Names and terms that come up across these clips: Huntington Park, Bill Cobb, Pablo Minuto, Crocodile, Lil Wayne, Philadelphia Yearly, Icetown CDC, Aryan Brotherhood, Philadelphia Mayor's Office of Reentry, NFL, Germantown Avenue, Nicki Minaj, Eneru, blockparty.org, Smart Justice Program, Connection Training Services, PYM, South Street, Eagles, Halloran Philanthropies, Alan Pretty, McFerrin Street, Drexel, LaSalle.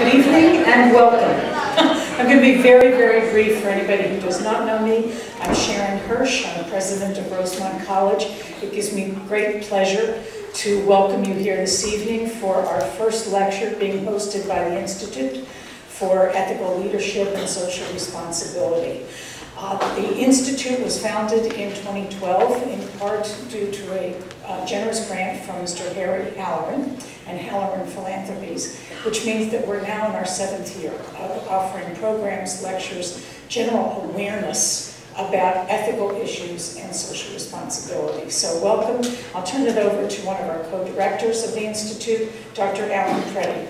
Good evening and welcome. I'm going to be very, very brief for anybody who does not know me. I'm Sharon Hirsch. I'm the president of Rosemont College. It gives me great pleasure to welcome you here this evening for our first lecture being hosted by the Institute for Ethical Leadership and Social Responsibility. The Institute was founded in 2012 in part due to a generous grant from Mr. Harry Halloran and Halloran Philanthropies, which means that we're now in our 7th year of offering programs, lectures, general awareness about ethical issues and social responsibility. So welcome. I'll turn it over to one of our co-directors of the Institute, Dr. Alan Pretty.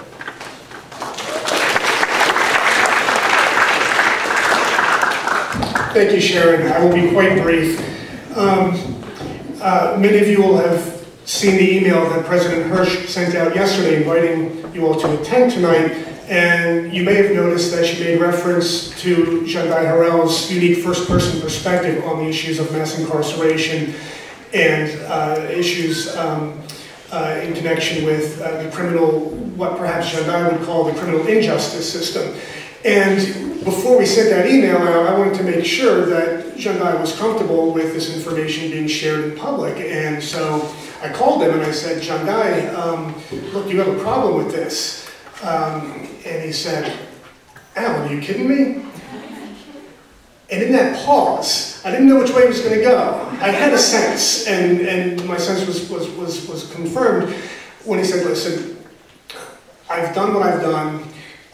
Thank you, Sharon. I will be quite brief. Many of you will have seen the email that President Hirsch sent out yesterday inviting you all to attend tonight, and you may have noticed that she made reference to Jondhi Harrell's unique first-person perspective on the issues of mass incarceration and issues in connection with the criminal, what perhaps Jondhi would call the criminal injustice system. And before we sent that email out, I wanted to make sure that Jondhi was comfortable with this information being shared in public. And so I called him and I said, Jondhi, look, you have a problem with this. And he said, Alan, are you kidding me? And in that pause, I didn't know which way it was going to go. I had a sense, and my sense was confirmed when he said, listen, I've done what I've done.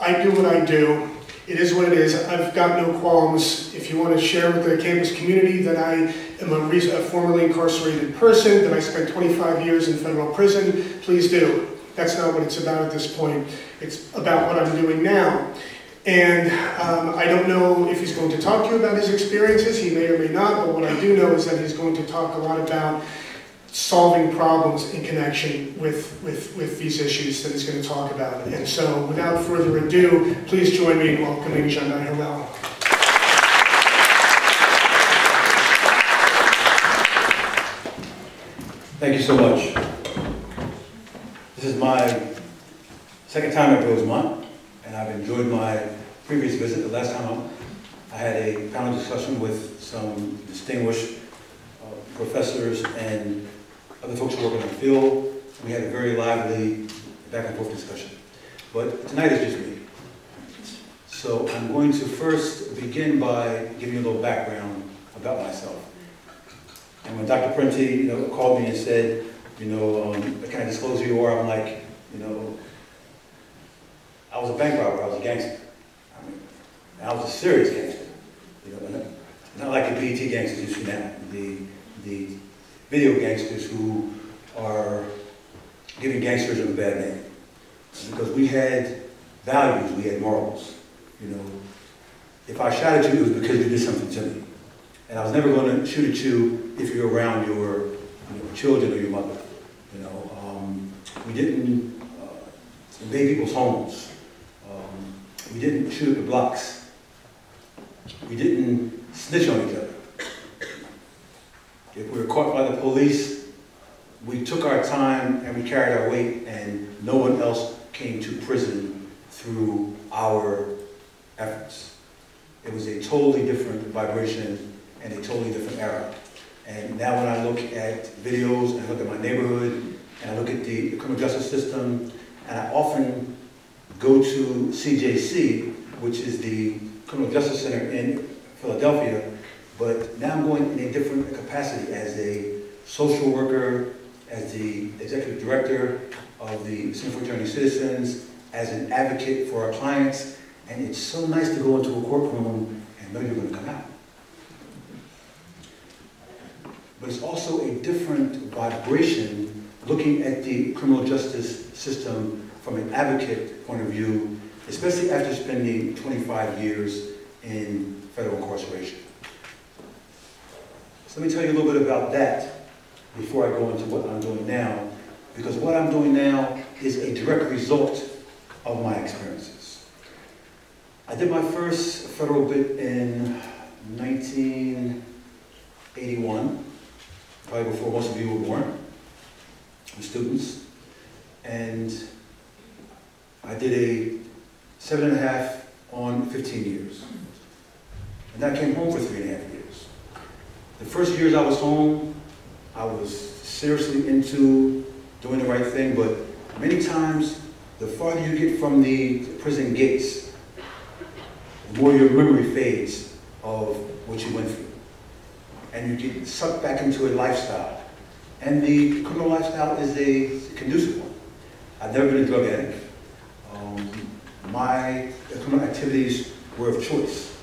I do what I do. It is what it is. I've got no qualms. If you want to share with the campus community that I am a formerly incarcerated person, that I spent 25 years in federal prison, please do. That's not what it's about at this point. It's about what I'm doing now. And I don't know if he's going to talk to you about his experiences. He may or may not, but what I do know is that he's going to talk a lot about solving problems in connection with these issues that he's going to talk about. And so, without further ado, please join me in welcoming Jondhi Harrell. Thank you so much. This is my second time at Rosemont, and I've enjoyed my previous visit. The last time I had a panel discussion with some distinguished professors and other folks who work in the field. We had a very lively back and forth discussion. But tonight is just me. So I'm going to first begin by giving you a little background about myself. And when Dr. Prenti called me and said, can I disclose who you are? I'm like, I was a bank robber, I was a gangster. I mean, I was a serious gangster. Not like the BET gangsters you see now, the video gangsters who are giving gangsters a bad name. Because we had values, we had morals. If I shot at you, it was because you did something to me. And I was never going to shoot at you if you were around your children or your mother. We didn't invade people's homes. We didn't shoot at the blocks. We didn't snitch on each other. If we were caught by the police, we took our time and we carried our weight, and no one else came to prison through our efforts. It was a totally different vibration and a totally different era. And now when I look at videos and I look at my neighborhood and I look at the criminal justice system, and I often go to CJC, which is the Criminal Justice Center in Philadelphia, but now I'm going in a different capacity as a social worker, as the executive director of the Center for Returning Citizens, as an advocate for our clients, and it's so nice to go into a courtroom and know you're going to come out. But it's also a different vibration looking at the criminal justice system from an advocate point of view, especially after spending 25 years in federal incarceration. Let me tell you a little bit about that before I go into what I'm doing now, because what I'm doing now is a direct result of my experiences. I did my first federal bit in 1981, probably before most of you were born, with students, and I did a 7.5 on 15 years. And I came home for 3.5 years. The first years I was home, I was seriously into doing the right thing, but many times, the farther you get from the prison gates, the more your memory fades of what you went through. And you get sucked back into a lifestyle. And the criminal lifestyle is a conducive one. I've never been a drug addict. My criminal activities were of choice.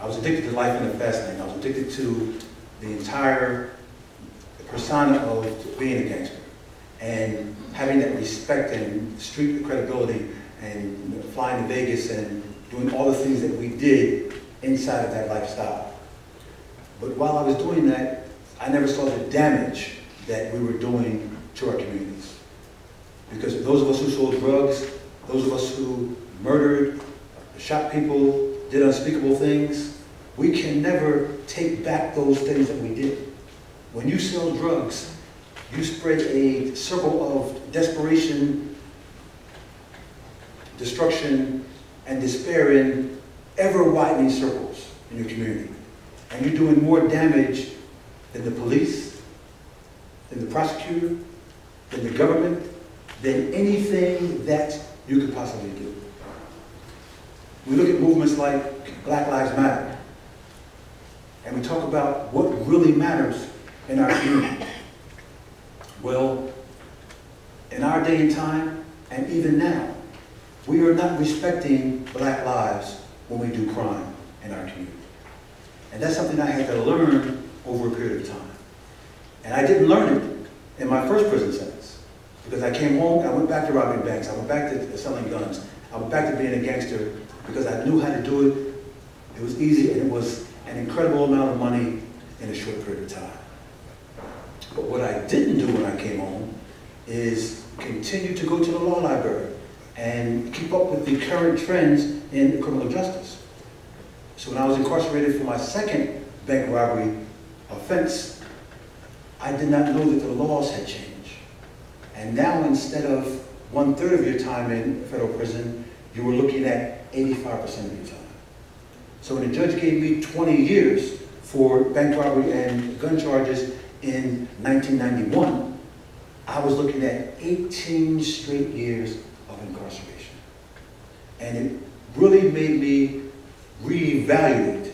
I was addicted to life in the fast lane. I was addicted to the entire persona of being a gangster and having that respect and street credibility and flying to Vegas and doing all the things that we did inside of that lifestyle. But while I was doing that, I never saw the damage that we were doing to our communities. Because those of us who sold drugs, those of us who murdered, shot people, did unspeakable things, we can never take back those things that we did. When you sell drugs, you spread a circle of desperation, destruction, and despair in ever-widening circles in your community. And you're doing more damage than the police, than the prosecutor, than the government, than anything that you could possibly do. We look at movements like Black Lives Matter, and we talk about what really matters in our community. Well, in our day and time, and even now, we are not respecting Black lives when we do crime in our community. And that's something I had to learn over a period of time. And I didn't learn it in my first prison sentence, because I came home, I went back to robbing banks, I went back to selling guns, I went back to being a gangster, because I knew how to do it. It was easy, and it was an incredible amount of money in a short period of time. But what I didn't do when I came home is continue to go to the law library and keep up with the current trends in criminal justice. So when I was incarcerated for my second bank robbery offense, I did not know that the laws had changed. And now instead of 1/3 of your time in federal prison, you were looking at 85% of your time. So when the judge gave me 20 years for bank robbery and gun charges, in 1991, I was looking at 18 straight years of incarceration. And it really made me reevaluate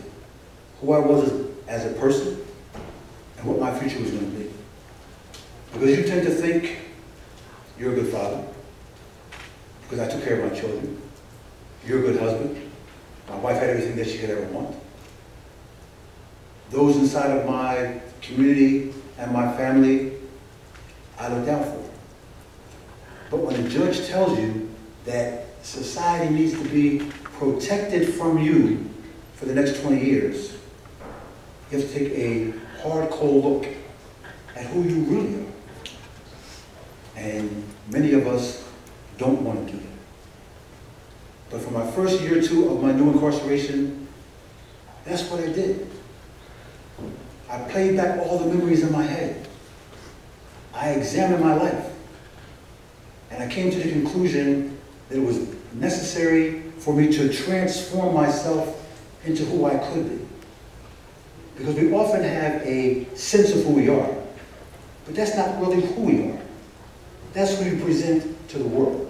who I was as a person and what my future was going to be. Because you tend to think you're a good father, because I took care of my children. You're a good husband. My wife had everything that she could ever want. Those inside of my community and my family, I looked out for. But when a judge tells you that society needs to be protected from you for the next 20 years, you have to take a hard, cold look at who you really are. And many of us don't want to do that. But for my first year or two of my new incarceration, that's what I did. I played back all the memories in my head. I examined my life. And I came to the conclusion that it was necessary for me to transform myself into who I could be. Because we often have a sense of who we are, but that's not really who we are. That's who you present to the world.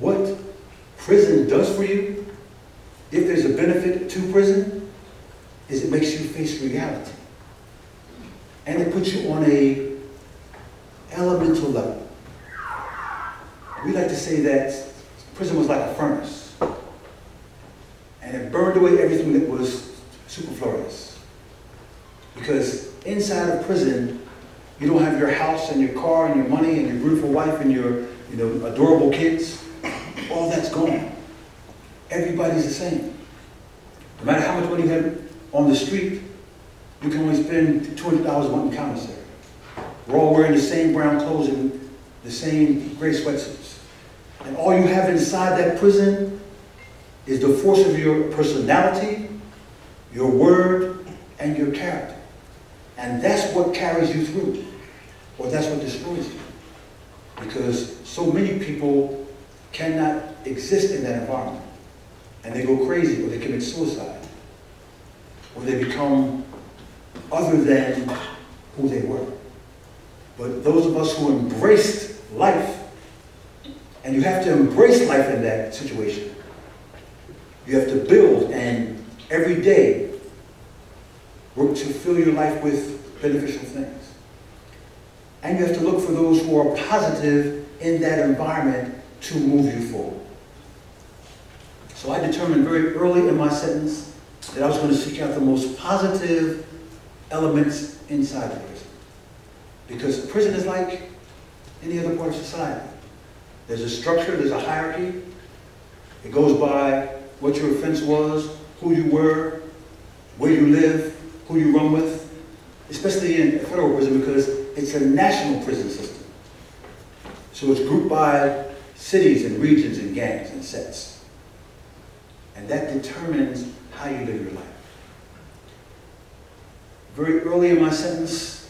What prison does for you, if there's a benefit to prison, is it makes you face reality. And it puts you on a elemental level. We like to say that prison was like a furnace. And it burned away everything that was superfluous. Because inside of prison, you don't have your house and your car and your money and your beautiful wife and your adorable kids. All that's gone. Everybody's the same. No matter how much money you have on the street, you can only spend $200 on commissary. We're all wearing the same brown clothes and the same gray sweatsuits. And all you have inside that prison is the force of your personality, your word, and your character. And that's what carries you through, or that's what destroys you. Because so many people cannot exist in that environment. And they go crazy, or they commit suicide, or they become other than who they were. But those of us who embraced life, and you have to embrace life in that situation. You have to build and every day work to fill your life with beneficial things. And you have to look for those who are positive in that environment to move you forward. So I determined very early in my sentence that I was going to seek out the most positive elements inside the prison. Because prison is like any other part of society. There's a structure, there's a hierarchy. It goes by what your offense was, who you were, where you live, who you run with, especially in federal prison because it's a national prison system. So it's grouped by cities and regions and gangs and sets. And that determines how you live your life. Very early in my sentence,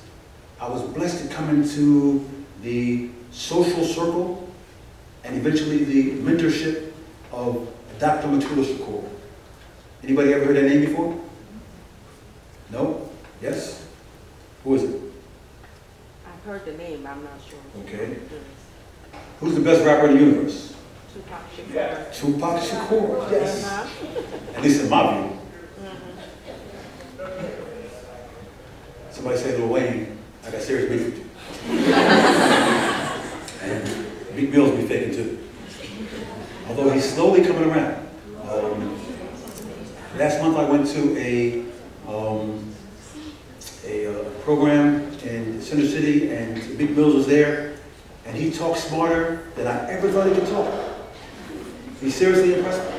I was blessed to come into the social circle and eventually the mentorship of Dr. Mutulu Shakur. Anybody ever heard that name before? No? Yes? Who is it? I've heard the name, I'm not sure. Okay. Who's the best rapper in the universe? Tupac Shakur. Yeah. Tupac Shakur, yes. At least in my view. Somebody said Lil Wayne, I got serious beef with you. And Big Mills be faking too. Although he's slowly coming around. Last month I went to a program in Center City and Big Mills was there. And he talked smarter than I ever thought he could talk. He seriously impressed me.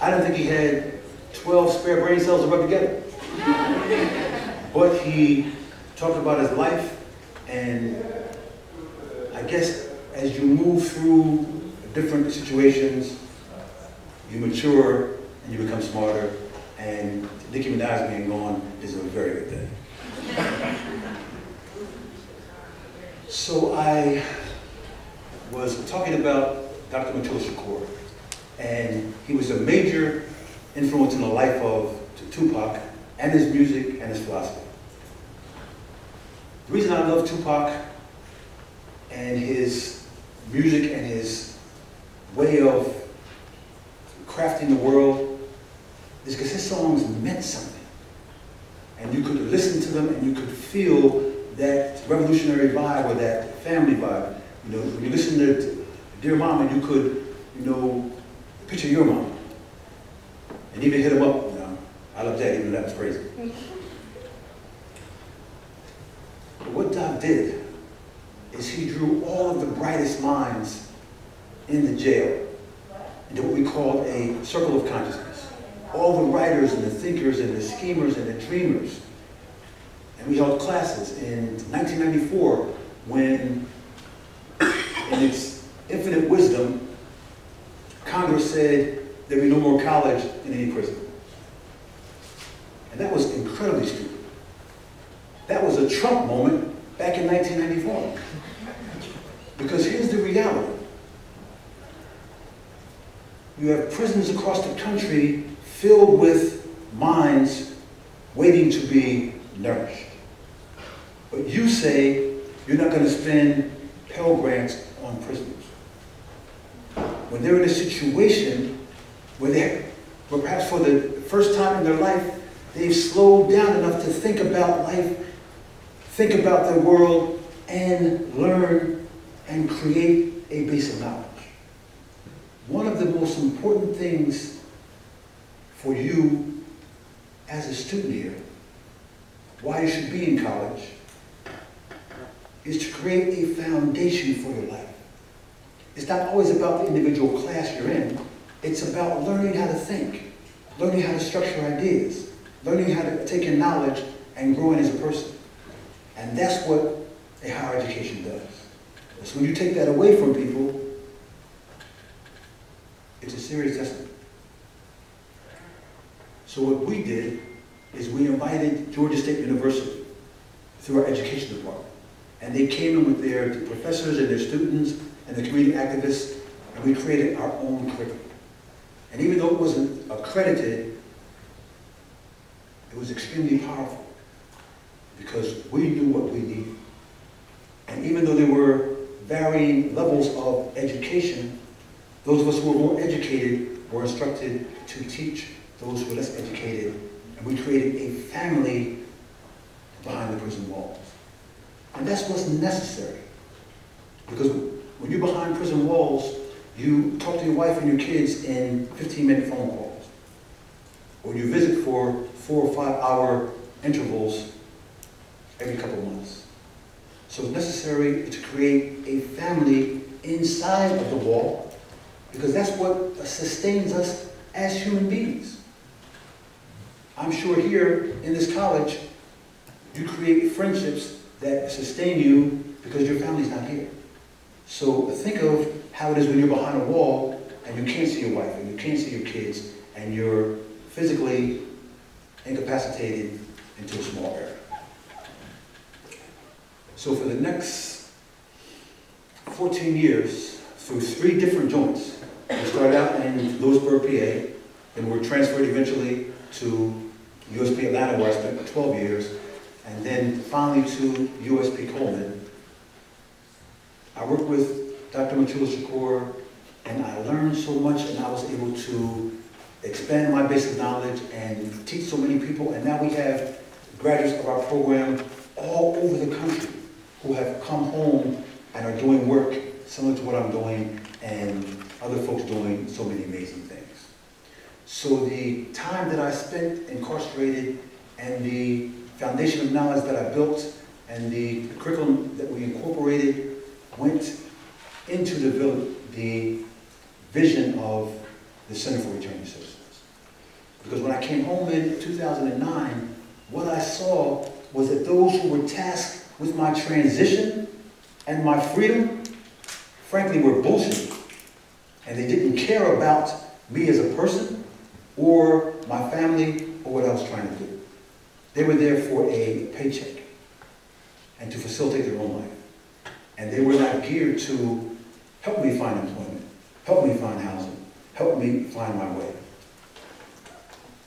I didn't think he had 12 spare brain cells to rub together. But he talked about his life, and I guess as you move through different situations, you mature and you become smarter, and Nicki Minaj being gone is a very good thing. So I was talking about Dr. Mutulu Shakur, and he was a major influence in the life of Tupac and his music and his philosophy. The reason I love Tupac and his music and his way of crafting the world is because his songs meant something. And you could listen to them and you could feel that revolutionary vibe or that family vibe. You know, when you listen to Dear Mama, you could, you know, picture your mama. And even hit him up, you know, I love that, even though that was crazy. But what Doc did is he drew all of the brightest minds in the jail into what we called a circle of consciousness. All the writers and the thinkers and the schemers and the dreamers. And we held classes in 1994 when, in its infinite wisdom, Congress said there'd be no more college in any prison. And that was incredibly stupid. That was a Trump moment back in 1994. Because here's the reality. You have prisons across the country filled with minds waiting to be nourished. But you say you're not going to spend Pell Grants on prisoners. When they're in a situation where perhaps for the first time in their life, they've slowed down enough to think about life, think about the world, and learn and create a base of knowledge. One of the most important things for you as a student here, why you should be in college, is to create a foundation for your life. It's not always about the individual class you're in. It's about learning how to think, learning how to structure ideas, learning how to take in knowledge and growing as a person. And that's what a higher education does. So when you take that away from people, it's a serious testament. So what we did is we invited Georgia State University through our education department. And they came in with their professors and their students and the community activists and we created our own curriculum. And even though it wasn't accredited, it was extremely powerful because we knew what we needed. And even though there were varying levels of education, those of us who were more educated were instructed to teach those who were less educated, and we created a family behind the prison walls. And that's what's necessary, because when you're behind prison walls, you talk to your wife and your kids in 15-minute phone calls, or you visit for 4 or 5 hour intervals every couple of months. So it's necessary to create a family inside of the wall, because that's what sustains us as human beings. I'm sure here in this college, you create friendships that sustain you because your family's not here. So think of how it is when you're behind a wall and you can't see your wife and you can't see your kids and you're physically incapacitated into a small area. So for the next 14 years, through 3 different joints, we started out in Lewisburg, PA, and we're transferred eventually to U.S.P. Atlanta, where I spent 12 years, and then finally to U.S.P. Coleman. I worked with Dr. Mutulu Shakur, and I learned so much, and I was able to expand my basic knowledge and teach so many people, and now we have graduates of our program all over the country who have come home and are doing work similar to what I'm doing and other folks doing so many amazing things. So the time that I spent incarcerated and the foundation of knowledge that I built and the curriculum that we incorporated went into the vision of the Center for Returning Citizens. Because when I came home in 2009, what I saw was that those who were tasked with my transition and my freedom, frankly, were bullshit. And they didn't care about me as a person or my family or what I was trying to do. They were there for a paycheck and to facilitate their own life. And they were not geared to help me find employment, help me find housing, help me find my way.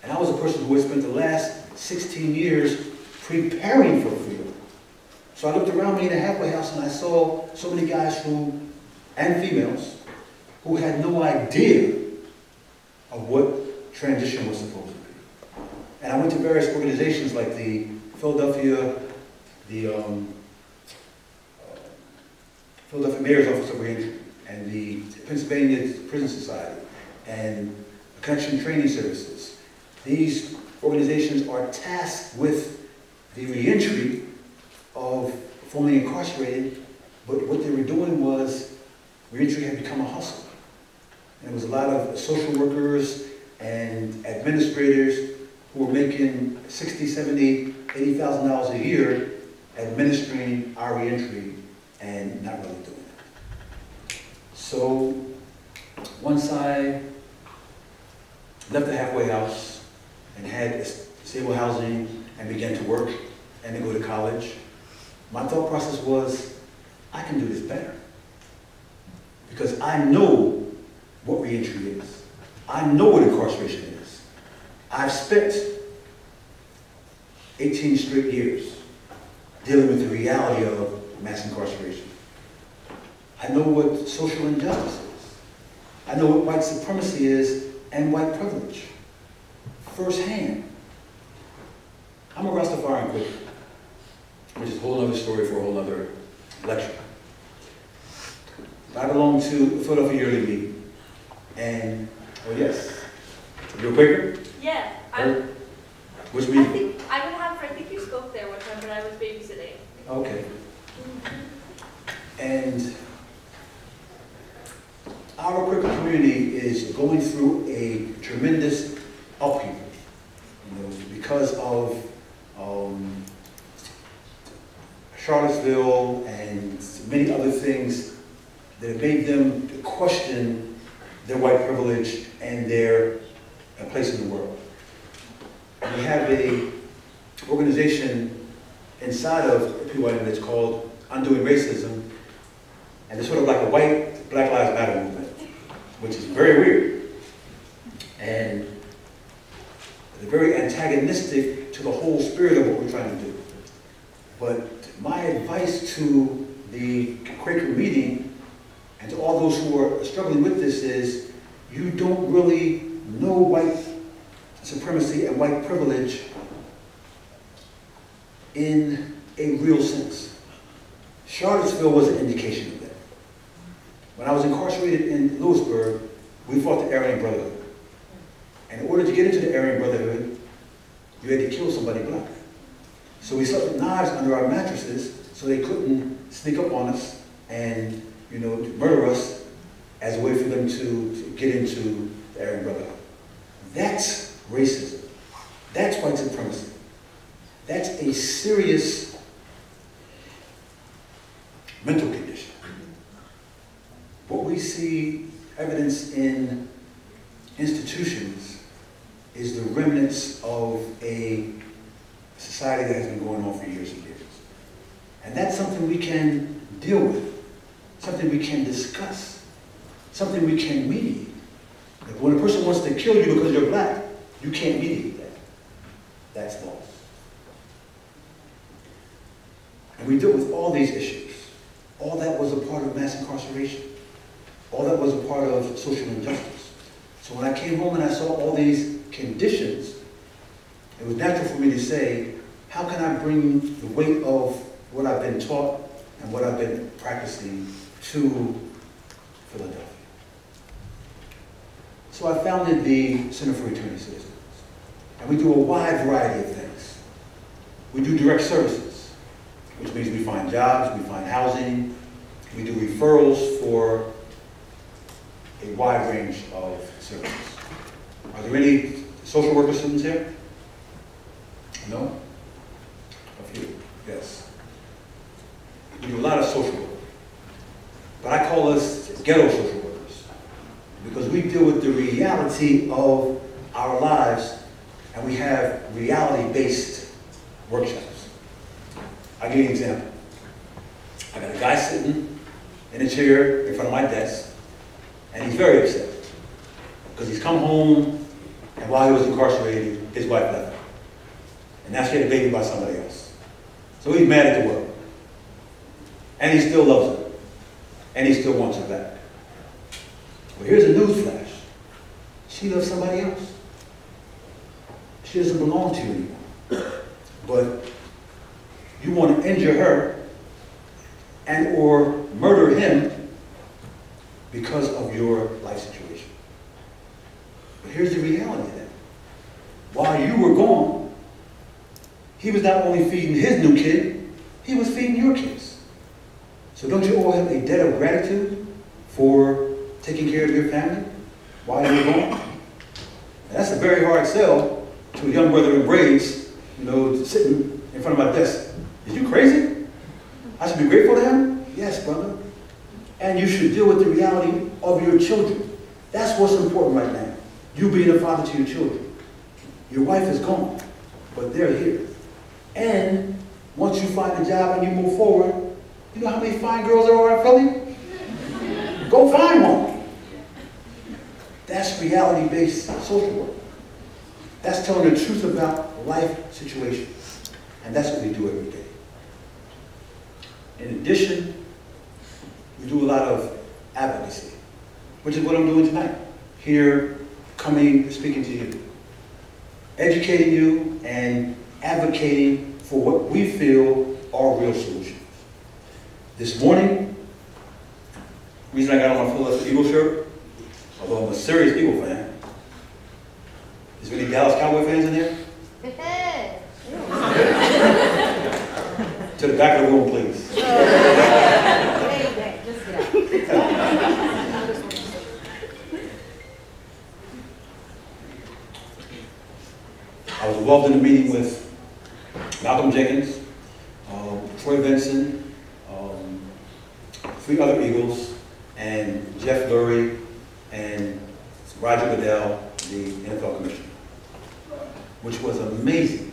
And I was a person who had spent the last 16 years preparing for freedom. So I looked around me in a halfway house and I saw so many guys who, and females, who had no idea of what transition was supposed to be. And I went to various organizations like the Philadelphia, Philadelphia Mayor's Office of Reentry, and the Pennsylvania Prison Society, and Connection Training Services. These organizations are tasked with the reentry of formerly incarcerated, but what they were doing was reentry had become a hustle. There was a lot of social workers and administrators who were making $60,000, $70,000, $80,000 a year administering our reentry and not really doing it. So once I left the halfway house and had stable housing and began to work and to go to college, my thought process was, I can do this better because I know what reentry is. I know what incarceration is. I've spent 18 straight years dealing with the reality of mass incarceration. I know what social injustice is. I know what white supremacy is and white privilege firsthand. I'm a Rastafarian Quaker, which is a whole other story for a whole other lecture. I belong to the Philadelphia Yearly League. And, oh yes, you're a Quaker? Yeah. Which means? I think you spoke there one time when I was babysitting. Okay. And our Quaker community is going through a tremendous upheaval, you know, because of Charlottesville and many other things that made them question their white privilege and their place in the world. We have an organization inside of PYM that's called Undoing Racism, and it's sort of like a white Black Lives Matter movement. very weird and very antagonistic to the whole spirit of what we're trying to do. But my advice to the Quaker meeting and to all those who are struggling with this is, you don't really know white supremacy and white privilege in a real sense. Charlottesville was an indication of that. When I was incarcerated in Lewisburg, we fought the Aryan Brotherhood. And in order to get into the Aryan Brotherhood, you had to kill somebody black. So we slept with knives under our mattresses so they couldn't sneak up on us and, you know, murder us as a way for them to get into the Aryan Brotherhood. That's racism. That's white supremacy. That's a serious mental condition. What we see evidence in institutions is the remnants of a society that has been going on for years and years. And that's something we can deal with, something we can discuss, something we can mediate. Like when a person wants to kill you because you're black, you can't mediate that. That's false. And we deal with all these issues. All that was a part of mass incarceration. All that was a part of social injustice. So when I came home and I saw all these conditions, it was natural for me to say, how can I bring the weight of what I've been taught and what I've been practicing to Philadelphia? So I founded the Center for Returning Citizens. And we do a wide variety of things. We do direct services, which means we find jobs, we find housing, we do referrals for a wide range of services. Are there any social worker students here? No? A few, yes. We do a lot of social work. But I call us ghetto social workers because we deal with the reality of our lives and we have reality-based workshops. I'll give you an example. I got a guy sitting in a chair in front of my desk, and he's very upset because he's come home, and while he was incarcerated, his wife left him. And now she had a baby by somebody else. So he's mad at the world. And he still loves her. And he still wants her back. Well, here's a newsflash. She loves somebody else. She doesn't belong to you anymore. But you want to injure her and or murder him because of your life situation. But here's the reality of that. While you were gone, he was not only feeding his new kid, he was feeding your kids. So don't you owe him a debt of gratitude for taking care of your family while you were gone? And that's a very hard sell to a young brother in braids, you know, sitting in front of my desk. Is you crazy? I should be grateful to him? Yes, brother. And you should deal with the reality of your children. That's what's important right now. You being a father to your children. Your wife is gone, but they're here. And once you find a job and you move forward, you know how many fine girls there are in Philly? Go find one. That's reality-based social work. That's telling the truth about life situations. And that's what we do every day. In addition, we do a lot of advocacy, which is what I'm doing tonight. Here, coming, speaking to you. Educating you and advocating for what we feel are real solutions. This morning, the reason I got on my Philadelphia Eagles shirt, although I'm a serious Eagle fan, is there any Dallas Cowboy fans in there? To the back of the room, please. I was involved in a meeting with Malcolm Jenkins, Troy Benson, three other Eagles, and Jeff Lurie, and Roger Goodell, the NFL commissioner, which was amazing.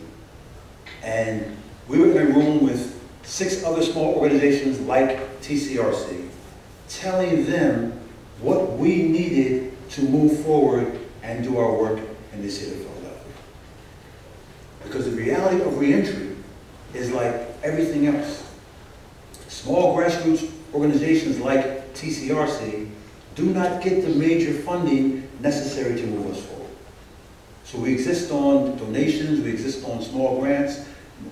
And we were in a room with 6 other small organizations like TCRC, telling them what we needed to move forward and do our work in the city of Philadelphia. Because the reality of reentry is like everything else. Small grassroots organizations like TCRC do not get the major funding necessary to move us forward. So we exist on donations, we exist on small grants,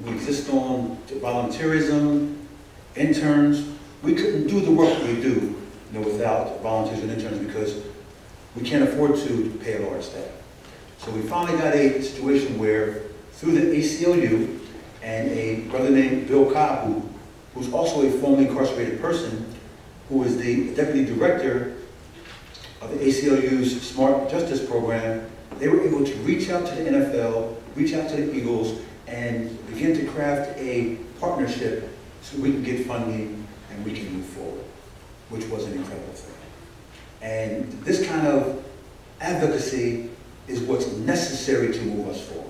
we exist on volunteerism, interns. We couldn't do the work we do without volunteers and interns because we can't afford to pay a large staff. So we finally got a situation where through the ACLU and a brother named Bill Cobb, who's also a formerly incarcerated person, who is the deputy director of the ACLU's Smart Justice Program, they were able to reach out to the NFL, reach out to the Eagles, and begin to craft a partnership so we can get funding and we can move forward, which was an incredible thing. And this kind of advocacy is what's necessary to move us forward.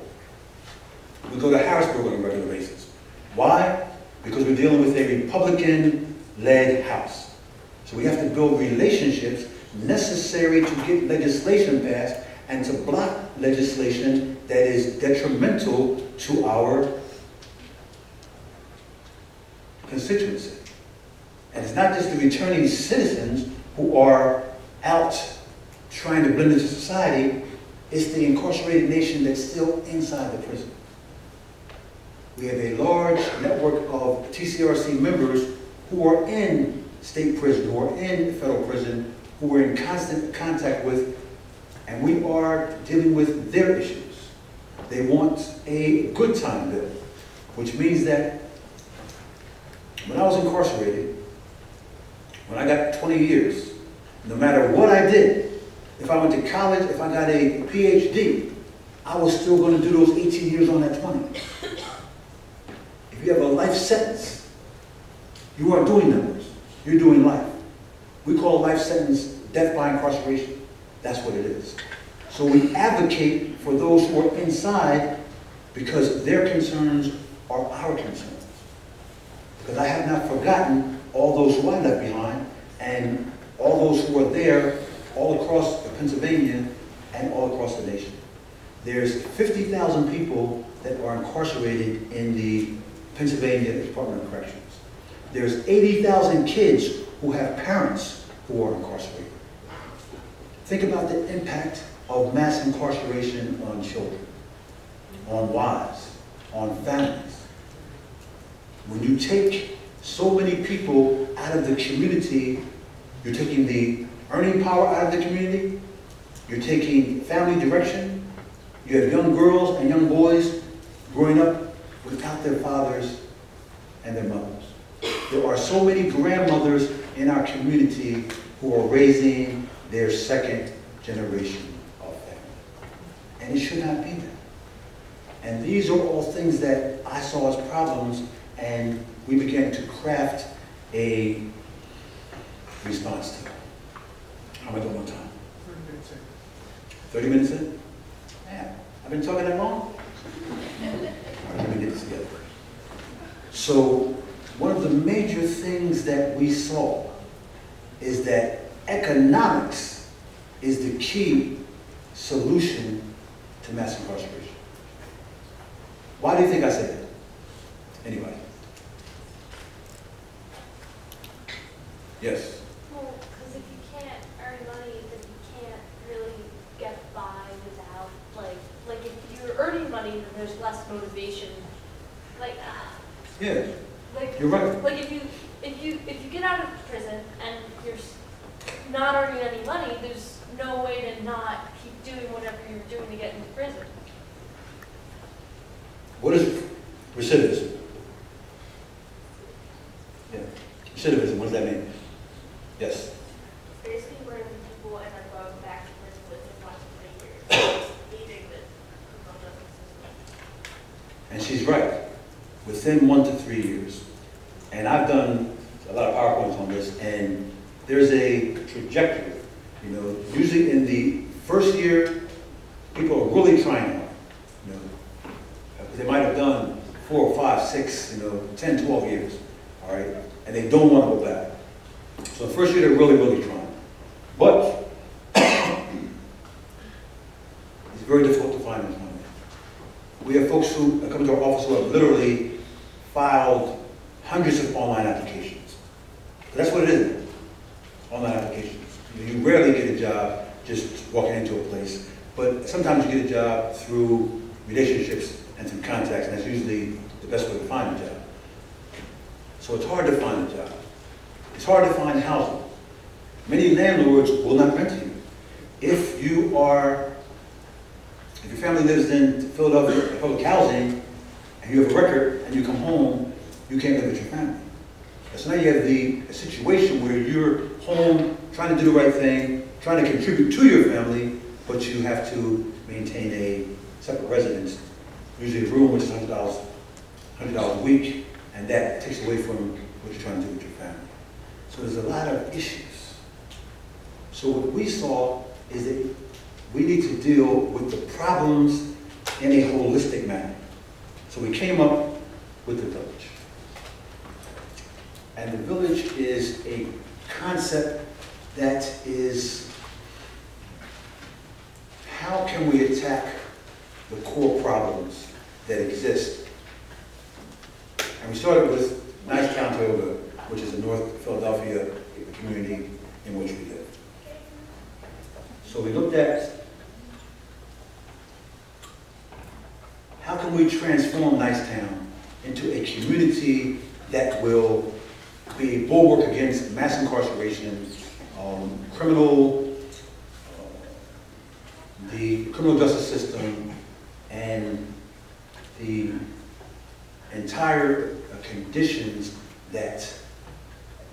We go to Harrisburg on a regular basis. Why? Because we're dealing with a Republican-led House. So we have to build relationships necessary to get legislation passed and to block legislation that is detrimental to our constituency. And it's not just the returning citizens who are out trying to blend into society, it's the incarcerated nation that's still inside the prison. We have a large network of TCRC members who are in state prison, who are in federal prison, who we're in constant contact with, and we are dealing with their issues. They want a good time bill, which means that when I was incarcerated, when I got 20 years, no matter what I did, if I went to college, if I got a PhD, I was still going to do those 18 years on that 20. If you have a life sentence, you aren't doing numbers. You're doing life. We call life sentence death by incarceration. That's what it is. So we advocate for those who are inside because their concerns are our concerns. Because I have not forgotten all those who I left behind and all those who are there all across Pennsylvania and all across the nation. There's 50,000 people that are incarcerated in the Pennsylvania Department of Corrections. There's 80,000 kids who have parents who are incarcerated. Think about the impact of mass incarceration on children, on wives, on families. When you take so many people out of the community, you're taking the earning power out of the community, you're taking family direction, you have young girls and young boys growing up without their fathers and their mothers. There are so many grandmothers in our community who are raising their second generation of family. And it should not be that. And these are all things that I saw as problems, and we began to craft a response to them. How am I doing on time? 30 minutes in. 30 minutes in? Yeah. I've been talking that long? Let me get this together. So one of the major things that we saw is that economics is the key solution to mass incarceration. Why do you think I said that? Anybody? Yes? Well, because if you can't earn money, then you can't really get by without, like if you're earning money, then there's less motivation. Yeah. You're right. Like if you get out of prison and you're not earning any money, there's no way to not keep doing whatever you're doing to get into prison. What is recidivism? Yeah. Recidivism, what does that mean? Yes. Basically we're people and are going back to prison within lots of 3 years, leaving the criminal justice system. And she's right. Within 1 to 3 years. And I've done a lot of PowerPoints on this, and there's a trajectory. You know, usually in the first year, people are really trying out. You know, they might have done 4 or 5, 6, 10, 12 years, all right? And they don't want to go back. So the first year, they're really, really trying. But very difficult to find employment. We have folks who come to our office who have literally filed hundreds of online applications. But that's what it is, online applications. You rarely get a job just walking into a place, but sometimes you get a job through relationships and through contacts, and that's usually the best way to find a job. So it's hard to find a job. It's hard to find housing. Many landlords will not rent to you. If you are, if your family lives in Philadelphia public housing, and you have a record, and you come home, you can't live with your family. So now you have a situation where you're home, trying to do the right thing, trying to contribute to your family, but you have to maintain a separate residence, usually a room, which is $100 a week, and that takes away from what you're trying to do with your family. So there's a lot of issues. So what we saw is that we need to deal with the problems in a holistic manner. So we came up with the village. And the village is a concept that is, how can we attack the core problems that exist? And we started with Nice Town, Toyota, which is a North Philadelphia community in which we live. So we looked at how can we transform Nice Town into a community that will be a bulwark against mass incarceration, the criminal justice system, and the entire conditions that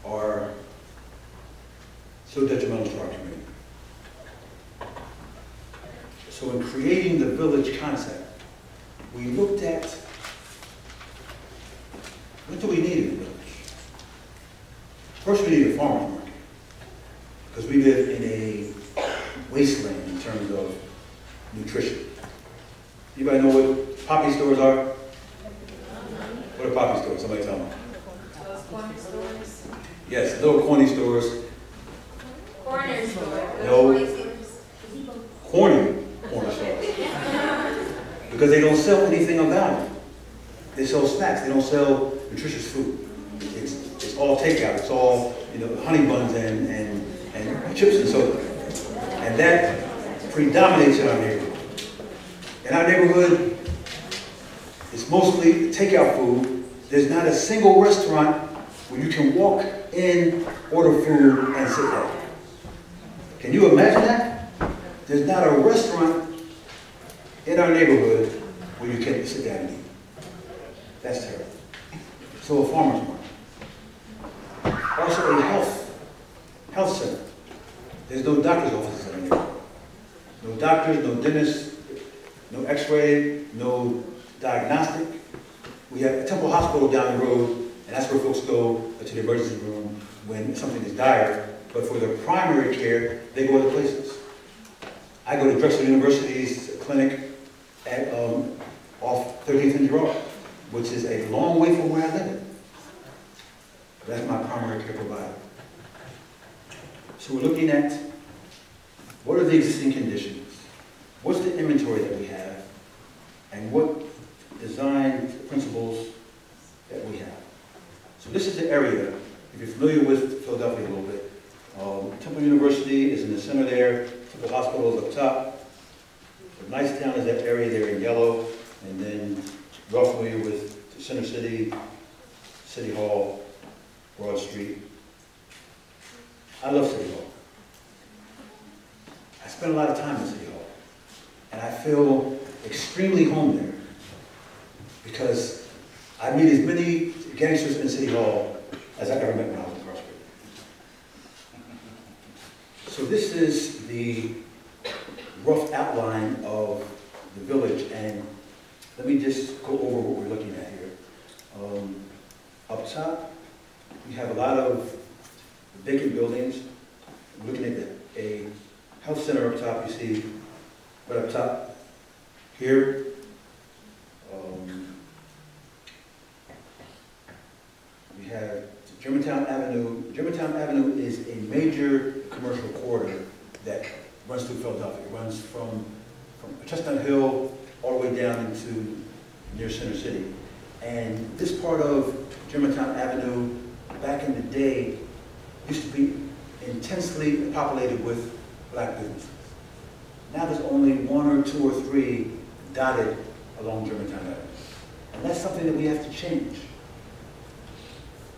are so detrimental to our community. So in creating the village concept, we looked at what do we need in the village? First, we need a farmer's market, because we live in a wasteland in terms of nutrition. Anybody know what poppy stores are? What are poppy stores? Somebody tell me. Those corny stores. Yes, little corny stores. Corner stores. No. Corny. Because they don't sell anything of value. They sell snacks. They don't sell nutritious food. It's all takeout. It's all, you know, honey buns and chips and soda. And that predominates in our neighborhood. In our neighborhood, it's mostly takeout food. There's not a single restaurant where you can walk in, order food, and sit down. Can you imagine that? There's not a restaurant in our neighborhood where you can't sit down and eat. That's terrible. So a farmer's market. Also a health center. There's no doctor's offices in our neighborhood. No doctors, no dentists, no x-ray, no diagnostic. We have a Temple Hospital down the road, and that's where folks go to the emergency room when something is dire, but for their primary care, they go other places. I go to Drexel University's clinic at, off 13th and Girard, which is a long way from where I live. That's my primary care provider. So we're looking at what are the existing conditions, what's the inventory that we have, and what design principles that we have. So this is the area, if you're familiar with Philadelphia a little bit. Temple University is in the center there, Temple Hospital is up top. So Nice Town is that area there in yellow, and then you're all familiar with the Center City, City Hall, Broad Street. I love City Hall. I spend a lot of time in City Hall, and I feel extremely home there because I meet as many gangsters in City Hall as I ever met when I was incarcerated. So this is the rough outline of the village, and let me just go over what we're looking at here. Up top, we have a lot of vacant buildings. We're looking at a health center up top, you see, right up top here. We have Germantown Avenue. Germantown Avenue is a major commercial corridor that runs through Philadelphia. It runs from from Chestnut Hill all the way down into near Center City. And this part of Germantown Avenue back in the day used to be intensely populated with black businesses. Now there's only one or two or three dotted along Germantown Avenue. And that's something that we have to change.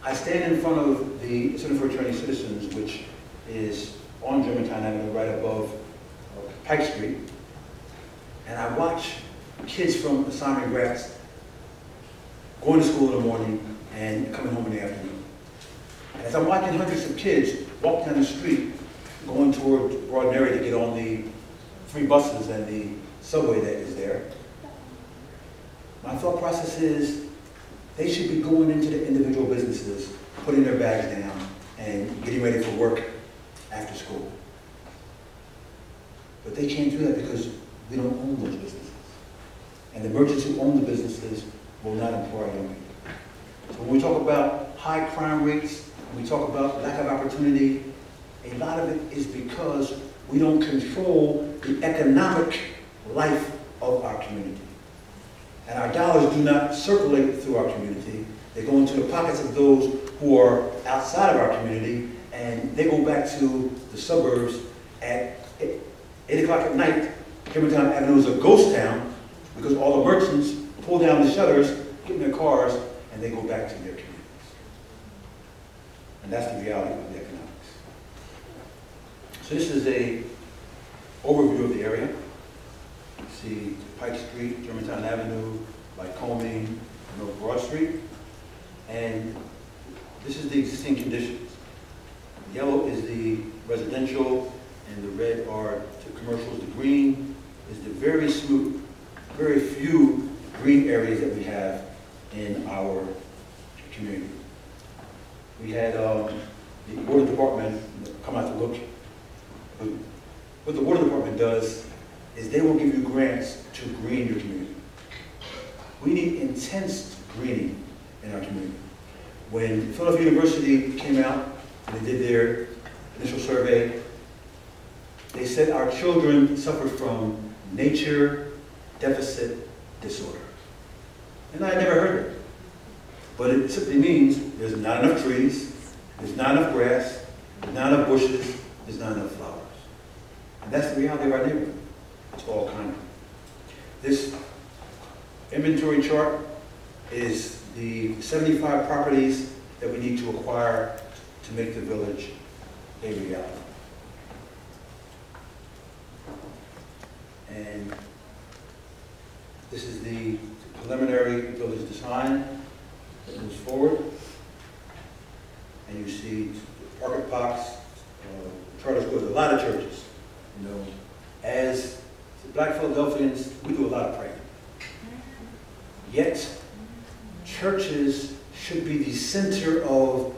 I stand in front of the Center for Returning Citizens, which is on Germantown Avenue right above Pike Street, and I watch kids from the Simon Gratz going to school in the morning and coming home in the afternoon. And as I'm watching hundreds of kids walk down the street going toward Broad Mary to get on the three buses and the subway that is there, my thought process is they should be going into the individual businesses, putting their bags down, and getting ready for work after school. But they can't do that because we don't own those businesses. And the merchants who own the businesses will not employ young people. So when we talk about high crime rates, when we talk about lack of opportunity, a lot of it is because we don't control the economic life of our community. And our dollars do not circulate through our community. They go into the pockets of those who are outside of our community, and they go back to the suburbs at 8 o'clock at night. Germantown Avenue is a ghost town because all the merchants pull down the shutters, get in their cars, and they go back to their communities. And that's the reality of the economics. So this is an overview of the area. You see Pike Street, Germantown Avenue, Lycoming, North Broad Street. And this is the existing conditions. The yellow is the residential, and the red are the commercials. The green is the very smooth, very few green areas that we have in our community. We had the water department come out to look. What the water department does is they will give you grants to green your community. We need intense greening in our community. When Philadelphia University came out and they did their initial survey, they said our children suffer from nature deficit disorder. And I had never heard of it. But it simply means there's not enough trees, there's not enough grass, there's not enough bushes, there's not enough flowers. And that's the reality of our neighborhood. It's all kind of. This inventory chart is the 75 properties that we need to acquire to make the village a reality. And this is the preliminary village design that moves forward. And you see Parker Pox, charter schools, a lot of churches. You know, as black Philadelphians, we do a lot of praying. Yet, churches should be the center of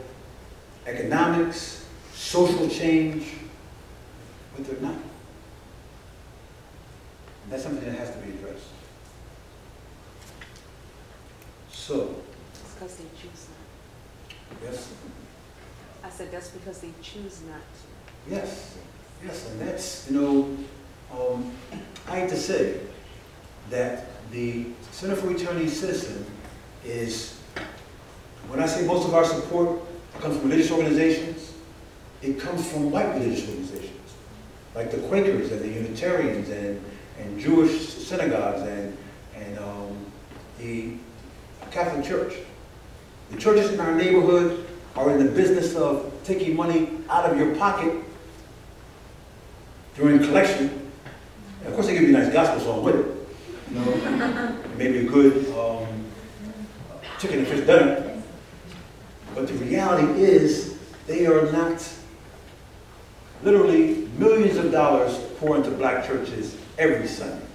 economics, social change, but they're not. And that's something that has to be addressed. So. It's because they choose not. Yes. I said that's because they choose not to. Yes. Yes, and that's, you know, I hate to say that the Center for Returning Citizen is, when I say most of our support comes from religious organizations, it comes from white religious organizations, like the Quakers and the Unitarians and Jewish synagogues and the Catholic Church. The churches in our neighborhood are in the business of taking money out of your pocket during collection. And of course they give you a nice gospel song with it. You know, maybe a good chicken and fish dinner. But the reality is they are not. Literally millions of dollars pour into black churches every Sunday.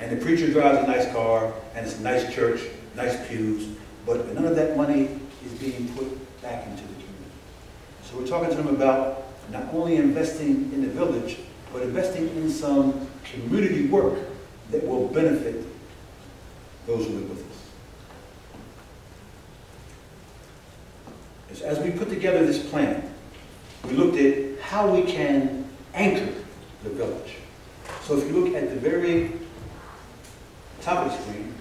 And the preacher drives a nice car, and it's a nice church, nice pews, but none of that money is being put back into the community. So we're talking to them about not only investing in the village, but investing in some community work that will benefit those who live with us. As we put together this plan, we looked at how we can anchor the village. So if you look at the very top of the screen,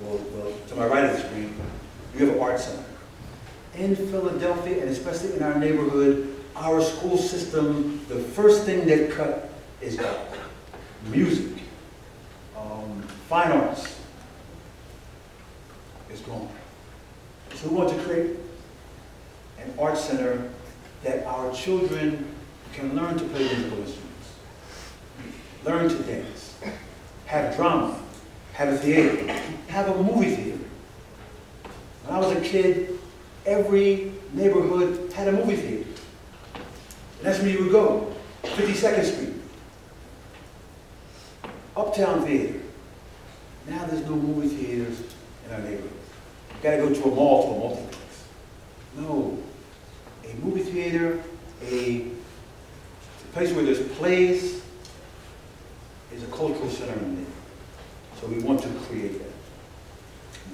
well, to my right of the screen, you have an art center. In Philadelphia, and especially in our neighborhood, our school system, the first thing they cut is art. Music, fine arts, is gone. So we want to create an art center that our children can learn to play musical instruments, learn to dance, have drama, have a theater, have a movie theater. When I was a kid, every neighborhood had a movie theater. And that's where you would go, 52nd Street, Uptown Theater. Now there's no movie theaters in our neighborhood. You've got to go to a mall for a multiplex. No, a movie theater, a place where there's plays, is a cultural center in the neighborhood. So we want to create that.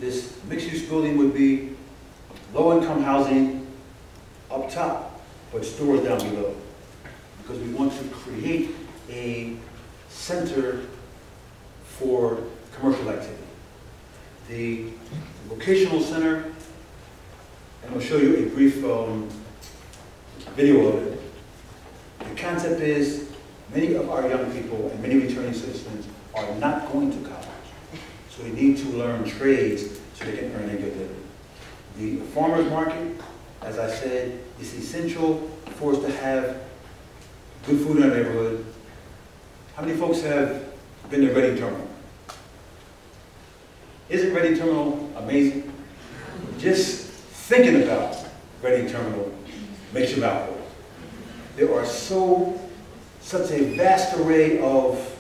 This mixed-use building would be low-income housing up top, but stores down below, because we want to create a center for commercial activity. The vocational center, and I'll show you a brief video of it. The concept is many of our young people and many returning citizens are not going to college, so they need to learn trades so they can earn a good living. The farmers market, as I said, is essential for us to have good food in our neighborhood. How many folks have been to Reading Terminal? Isn't Reading Terminal amazing? Just thinking about Reading Terminal makes you mouth water. There are such a vast array of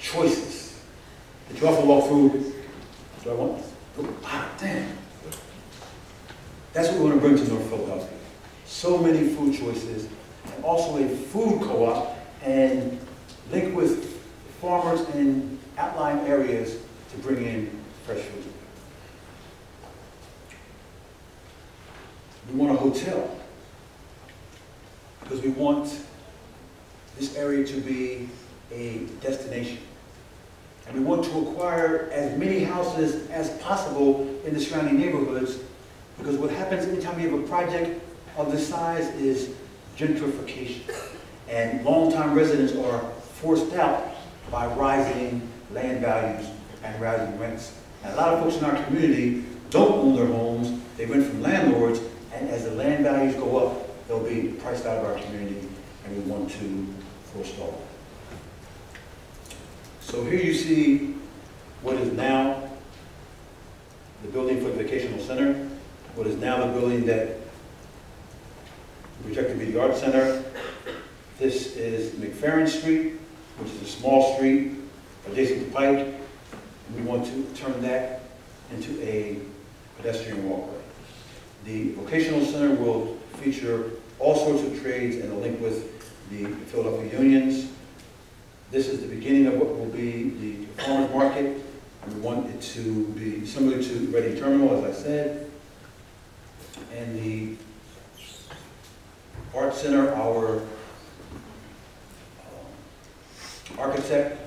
choices that you often walk through. Do I want this? Wow, damn. That's what we want to bring to North Philadelphia. So many food choices, and also a food co-op, and link with farmers in outlying areas to bring in fresh food. We want a hotel, because we want this area to be a destination. And we want to acquire as many houses as possible in the surrounding neighborhoods, because what happens anytime you have a project of this size is gentrification. And longtime residents are forced out by rising land values and rising rents. And a lot of folks in our community don't own their homes, they rent from landlords, and as the land values go up, they'll be priced out of our community, and we want to forestall them. So here you see what is now the building for the vocational center, what is now the building that projected to be the art center. This is McFerrin Street, which is a small street adjacent to Pike. And we want to turn that into a pedestrian walkway. The vocational center will feature all sorts of trades and a link with the Philadelphia unions. This is the beginning of what will be the farmers market. We want it to be similar to Reading Terminal, as I said. And the art center, our architect,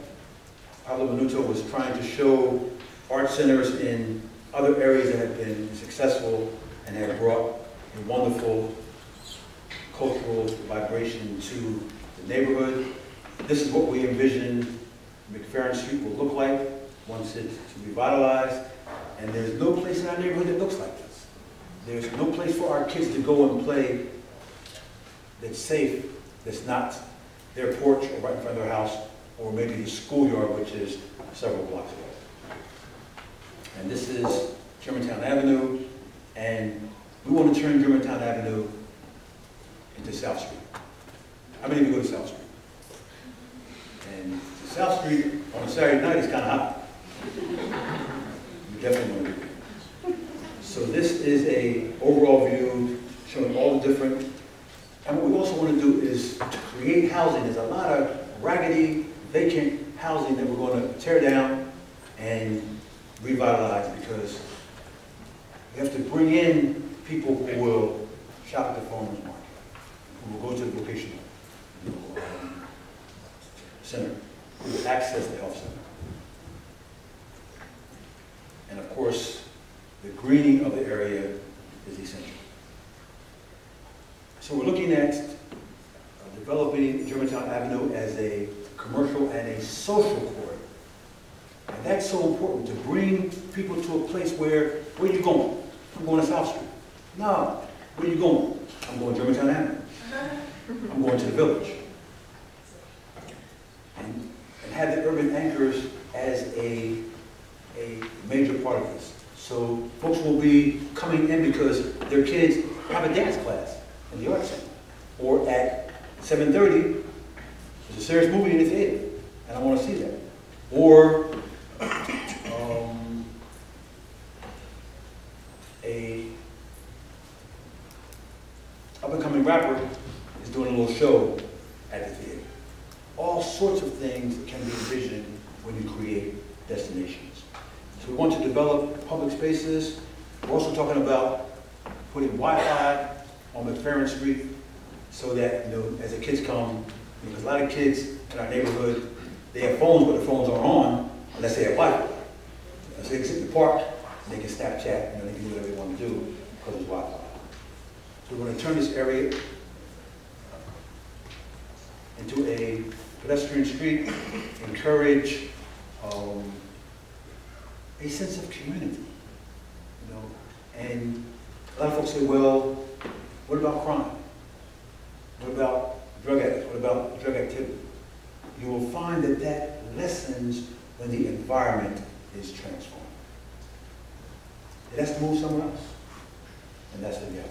Pablo Minuto, was trying to show art centers in other areas that have been successful and have brought a wonderful cultural vibration to the neighborhood. This is what we envision McFerrin Street will look like once it's revitalized, and there's no place in our neighborhood that looks like this. There's no place for our kids to go and play that's safe, that's not their porch or right in front of their house, or maybe the schoolyard, which is several blocks away. And this is Germantown Avenue, and we want to turn Germantown Avenue into South Street. How many of you go to South Street? And South Street on a Saturday night is kind of hot. You definitely want to do that. So this is an overall view showing all the different. And what we also want to do is to create housing. There's a lot of raggedy, vacant housing that we're going to tear down and revitalize, because we have to bring in people who will shop at the farmers market, who will go to the vocational. center, who access the health center. And of course, the greening of the area is essential. So we're looking at developing Germantown Avenue as a commercial and a social corridor. And that's so important, to bring people to a place where are you going? I'm going to South Street. No, where are you going? I'm going to Germantown Avenue. I'm going to the village. And have the urban anchors as a major part of this. So folks will be coming in because their kids have a dance class in the art center. Or at 7:30, there's a serious movie in the theater, and I want to see that. Or a up-and-coming rapper is doing a little show at the theater. All sorts of things can be envisioned when you create destinations. So we want to develop public spaces. We're also talking about putting Wi-Fi on McFerrin Street so that, you know, as the kids come, because a lot of kids in our neighborhood, they have phones, but the phones aren't on unless they have Wi-Fi. So they can sit in the park, and they can Snapchat, and they can do whatever they want to do because there's Wi-Fi. So we're going to turn this area into a pedestrian street, encourage a sense of community, you know. And a lot of folks say, well, what about crime? What about drug addicts? What about drug activity? You will find that that lessens when the environment is transformed. It has to move somewhere else, and that's what happens.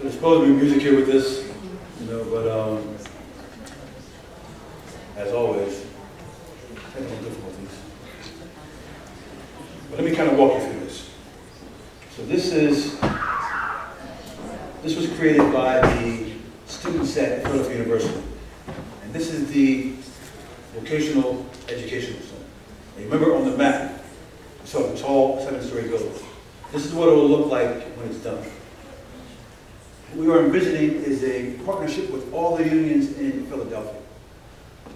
There's supposed to be music here with this, you know, but as always, technical difficulties. But let me kind of walk you through this. So this is This was created by the student set at Philadelphia University. And this is the vocational educational center. Now, remember on the map, you saw the tall 7-story building. This is what it will look like when it's done. What we are envisioning is a partnership with all the unions in Philadelphia.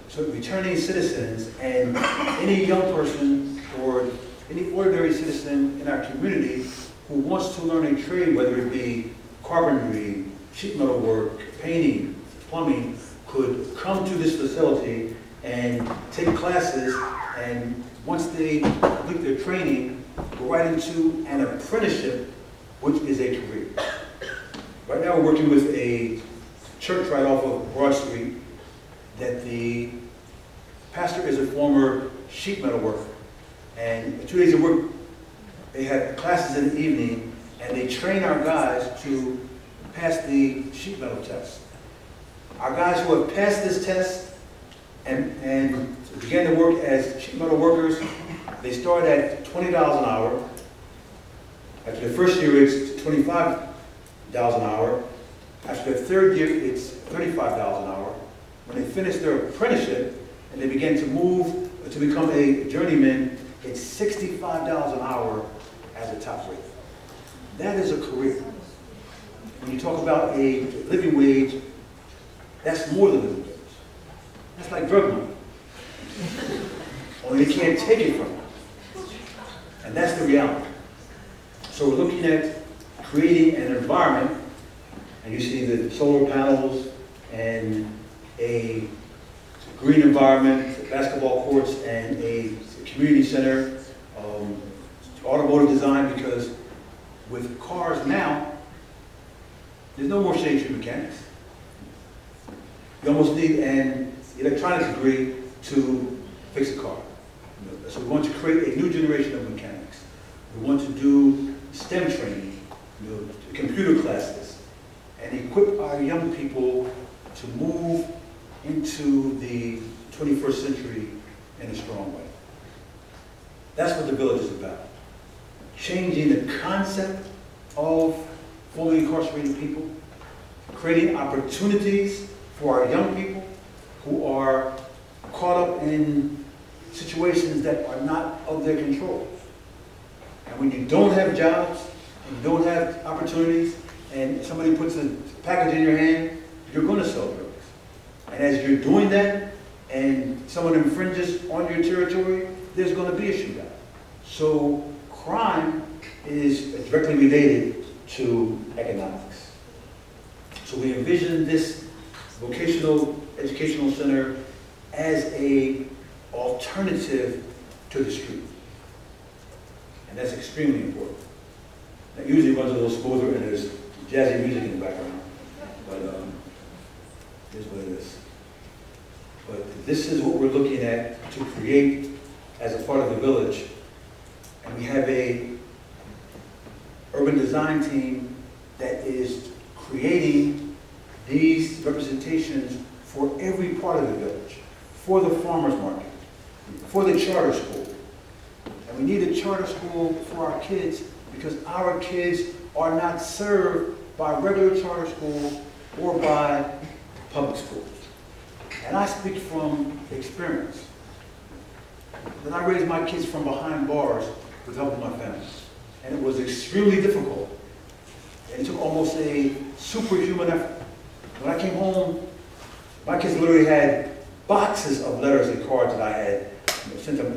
So returning citizens and any young person or any ordinary citizen in our community who wants to learn a trade, whether it be carpentry, sheet metal work, painting, plumbing, could come to this facility and take classes, and once they complete their training, go right into an apprenticeship, which is a career. Right now we're working with a church right off of Broad Street that the pastor is a former sheet metal worker. And 2 days of work, they had classes in the evening, and they train our guys to pass the sheet metal test. Our guys who have passed this test and began to work as sheet metal workers, they start at $20 an hour. After the first year, it's $25 an hour. After the third year, it's $35 an hour. When they finish their apprenticeship and they begin to move to become a journeyman, it's $65 an hour as a top rate. That is a career. When you talk about a living wage, that's more than a living wage. That's like drug money. Only they can't take it from us. And that's the reality. So we're looking at creating an environment, and you see the solar panels and a green environment, basketball courts, and a community center, automotive design, because with cars now, there's no more shade tree mechanics. You almost need an electronics degree to fix a car. So we want to create a new generation of mechanics. We want to do STEM training, computer classes, and equip our young people to move into the 21st century in a strong way. That's what the village is about. Changing the concept of formerly incarcerated people, creating opportunities for our young people who are caught up in situations that are not of their control. And when you don't have jobs, and you don't have opportunities, and somebody puts a package in your hand, you're going to sell drugs. And as you're doing that, and someone infringes on your territory, there's going to be a shootout. So crime is directly related to economics. So we envision this vocational educational center as an alternative to the street. And that's extremely important. That usually runs a little smoother and there's jazzy music in the background, but it is what it is. But this is what we're looking at to create as a part of the village. And we have a urban design team that is creating these representations for every part of the village, for the farmers market, for the charter school. And we need a charter school for our kids because our kids are not served by regular charter school or by public schools. And I speak from experience. Then I raised my kids from behind bars with help of my family. And it was extremely difficult. And it took almost a superhuman effort. When I came home, my kids literally had boxes of letters and cards that I had sent them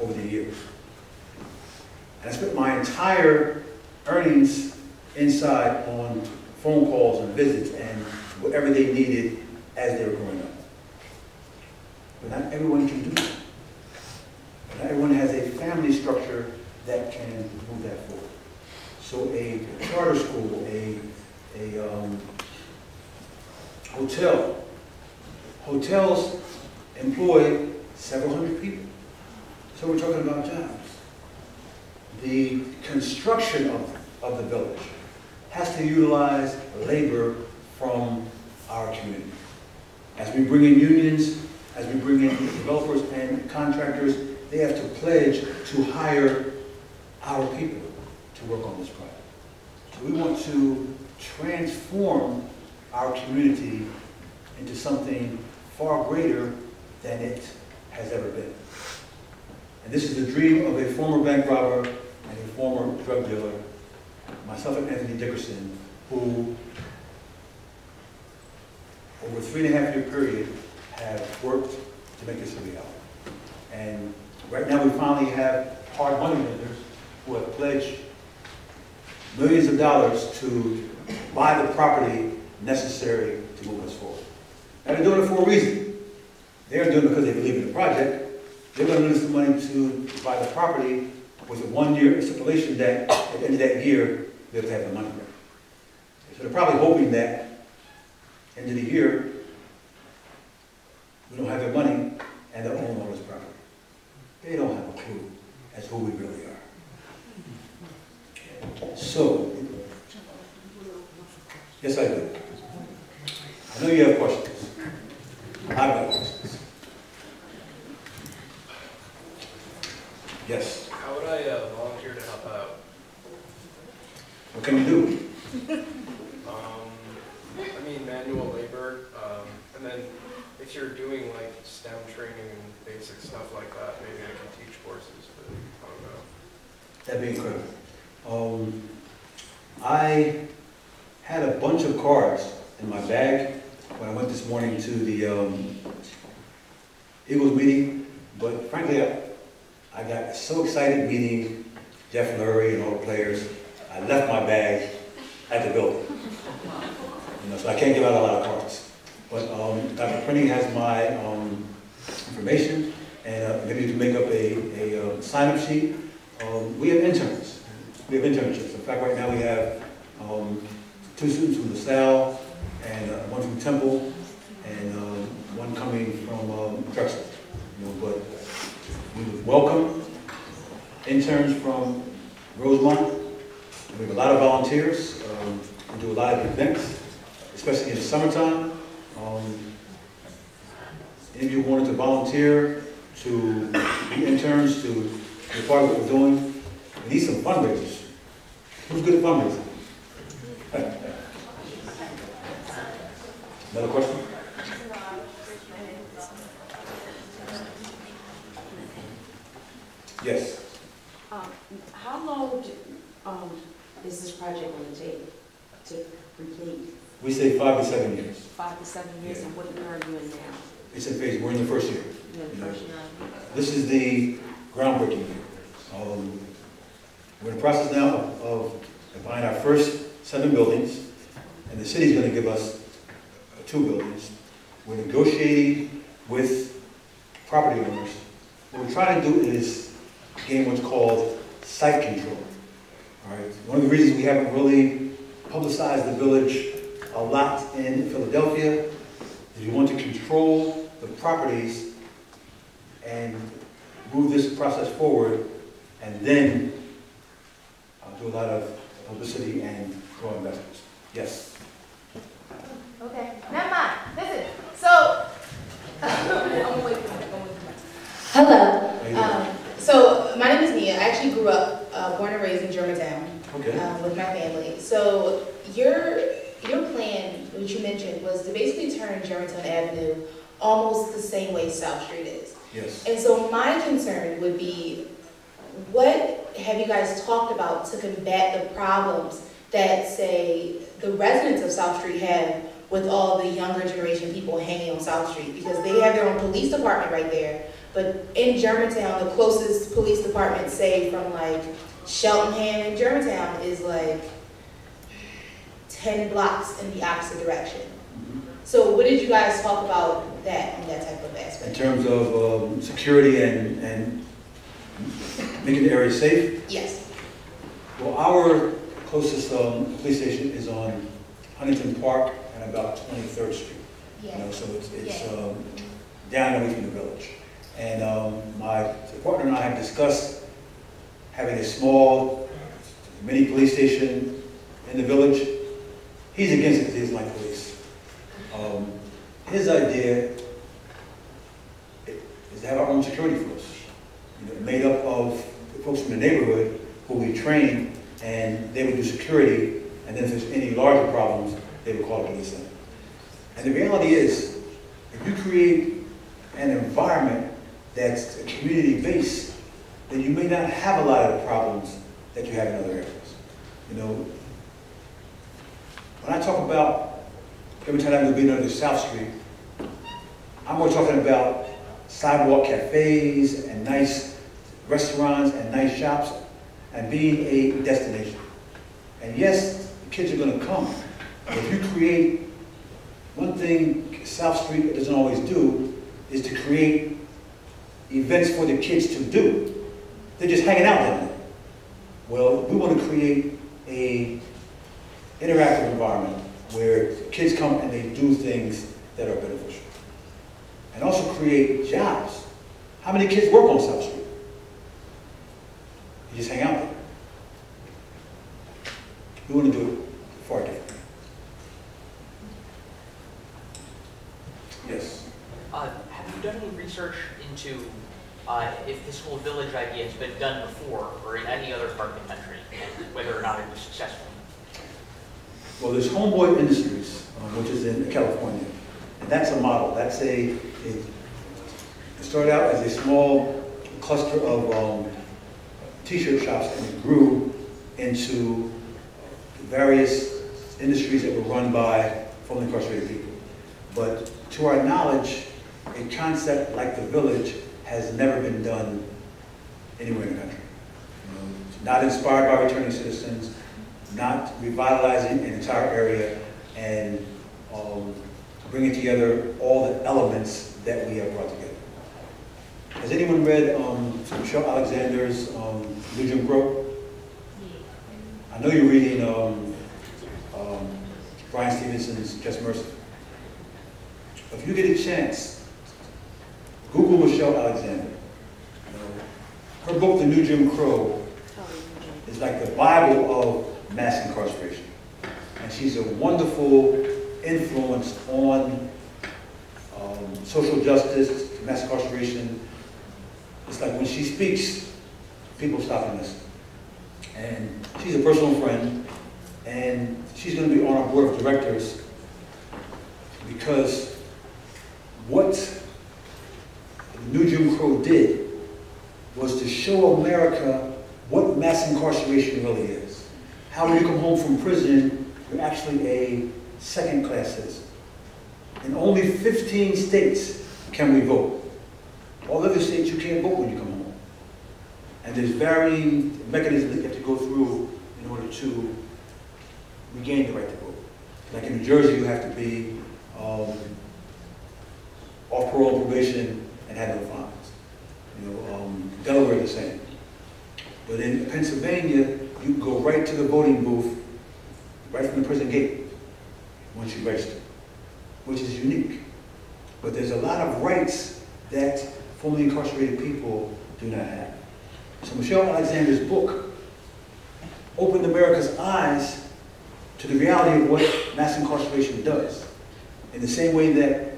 over the years. And I spent my entire earnings inside on phone calls and visits and whatever they needed as they were growing up. But not everyone can do that. Not everyone has a family structure that can move that forward. So a charter school, a hotel. Hotels employ several hundred people. So we're talking about jobs. The construction of the village has to utilize labor from our community. As we bring in unions, as we bring in developers and contractors, they have to pledge to hire our people to work on this project. So we want to transform our community into something far greater than it has ever been. And this is the dream of a former bank robber and a former drug dealer, myself and Anthony Dickerson, who over a 3.5-year period have worked to make this a reality. And right now we finally have hard money lenders who have pledged millions of dollars to buy the property necessary to move us forward. Now they're doing it for a reason. They're doing it because they believe in the project. They're going to lose the money to buy the property with a 1-year stipulation that at the end of that year, they have to have the money back. So they're probably hoping that end of the year, we don't have their money and they'll own all this property. They don't have a clue as who we really are. So, yes, I do. I know you have questions. I've got questions. Yes? How would I volunteer to help out? What can you do? I mean, manual labor, and then if you're doing like STEM training and basic stuff like that, maybe I can teach courses, but I don't know. That'd be incredible. I had a bunch of cards in my bag when I went this morning to the Eagles meeting, but frankly, I got so excited meeting Jeff Lurie and all the players, I left my bag at the building. You know, so I can't give out a lot of cards. But Dr. Pretty has my information, and maybe you can make up a sign-up sheet. We have interns. We have internships. In fact, right now we have 2 students from LaSalle, and 1 from Temple, and 1 coming from Drexel. You know, but we would welcome interns from Rosemont. We have a lot of volunteers. We do a lot of events, especially in the summertime. Any of you wanted to volunteer, to be interns, to be part of what we're doing, we need some fundraisers. Who's good at fundraising? Another question? Yes? How long is this project going to take to complete? We say 5 to 7 years. 5 to 7 years, yeah. And what are you in now? It's in phase. We're in the first year. You're in the first year. This is the groundbreaking year. We're in the process now of buying our first 7 buildings, and the city's going to give us 2 buildings. We're negotiating with property owners. What we're trying to do is gain what's called site control. All right. One of the reasons we haven't really publicized the village a lot in Philadelphia is you want to control the properties and move this process forward, and then do a lot of publicity and draw investors. Yes? Okay, never mind. Listen, so, hello. So, my name is Nia. I actually grew up, born and raised in Germantown, okay, with my family. So, your plan, which you mentioned, was to basically turn Germantown Avenue almost the same way South Street is. Yes. And so my concern would be, what have you guys talked about to combat the problems that, say, the residents of South Street have with all the younger generation people hanging on South Street? Because they have their own police department right there. But in Germantown, the closest police department, say, from like Cheltenham and Germantown is like 10 blocks in the opposite direction. Mm-hmm. So what did you guys talk about that and that type of aspect? In terms of security and making the area safe? Yes. Well, our closest police station is on Huntington Park and about 23rd Street. Yes. You know, so it's yes, down and away from the village. And my partner and I have discussed having a small mini police station in the village. He's against it because he doesn't like police. His idea is to have our own security force, you know, made up of folks from the neighborhood who we train, and they would do security, and And then if there's any larger problems, they would call the police in. And the reality is, if you create an environment that's community-based, then you may not have a lot of the problems that you have in other areas. You know, when I talk about every time I'm going to be under South Street, I'm more talking about sidewalk cafes and nice restaurants and nice shops and being a destination. And yes, the kids are going to come. But if you create one thing South Street doesn't always do is to create events for the kids to do. They're just hanging out down there. Well, we want to create an interactive environment where kids come and they do things that are beneficial. And also create jobs. How many kids work on South Street? You just hang out there. We want to do it far differently. Yes? Have you done any research into if this whole village idea has been done before or in any other part of the country, and whether or not it was successful? Well, there's Homeboy Industries, which is in California. And that's a model. That's it started out as a small cluster of t-shirt shops, and it grew into various industries that were run by formerly incarcerated people. But to our knowledge, a concept like the village has never been done anywhere in the country. Not inspired by returning citizens, not revitalizing an entire area, and bringing together all the elements that we have brought together. Has anyone read Michelle Alexander's New Jim Crow? I know you're reading Bryan Stevenson's Just Mercy. If you get a chance, Google Michelle Alexander. Her book, The New Jim Crow, is like the Bible of mass incarceration. And she's a wonderful influence on social justice, mass incarceration. It's like when she speaks, people stop and listen. And she's a personal friend, and she's going to be on our board of directors because what the New Jim Crow did was to show America what mass incarceration really is. How when you come home from prison, you're actually a second-class citizen. In only 15 states can we vote. All other states, you can't vote when you come home. And there's varying mechanisms that you have to go through in order to regain the right to vote. Like in New Jersey, you have to be off parole, probation, and have no fines. You know, Delaware is the same. But in Pennsylvania, you go right to the voting booth, right from the prison gate, once you register, which is unique. But there's a lot of rights that formerly incarcerated people do not have. So Michelle Alexander's book opened America's eyes to the reality of what mass incarceration does. In the same way that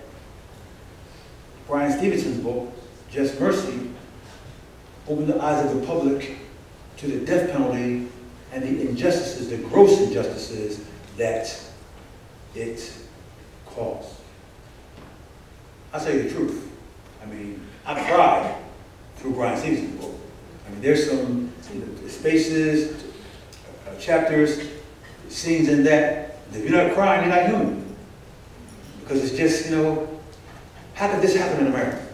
Bryan Stevenson's book, Just Mercy, opened the eyes of the public to the death penalty and the injustices, the gross injustices that it caused. I'll tell you the truth. I mean, I cried through Bryan Stevenson's book. I mean, there's some spaces, chapters, scenes in that. If you're not crying, you're not human. Because it's just, you know, how could this happen in America?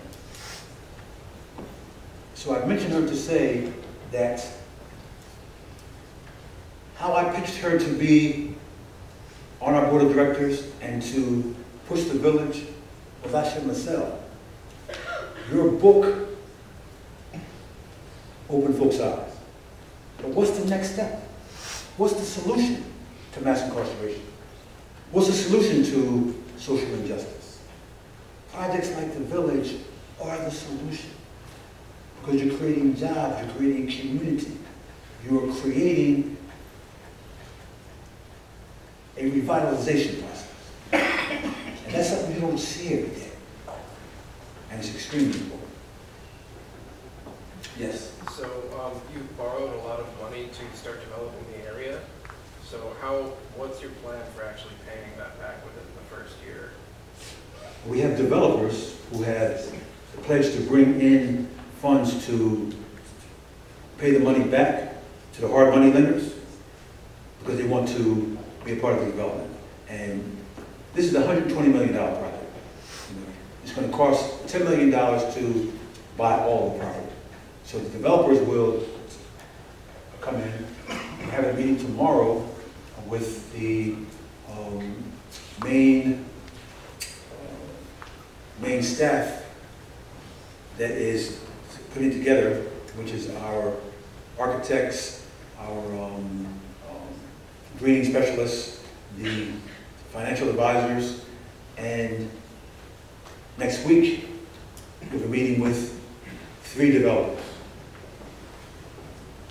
So I mentioned her to say that how I pitched her to be on our board of directors and to push the village was Asha Massell. Your book opened folks' eyes. But what's the next step? What's the solution to mass incarceration? What's the solution to social injustice? Projects like the village are the solution. Because you're creating jobs, you're creating community, you're creating a revitalization process. And that's something you don't see every day. And it's extremely important. Yes? So you borrowed a lot of money to start developing the area. So what's your plan for actually paying that back within the first year? We have developers who have pledged to bring in funds to pay the money back to the hard money lenders because they want to be a part of the development. And this is a $120 million project. It's going to cost $10 million to buy all the property. So the developers will come in. We have a meeting tomorrow with the main staff that is putting together, which is our architects, our greening specialists, the financial advisors, and next week we have a meeting with 3 developers.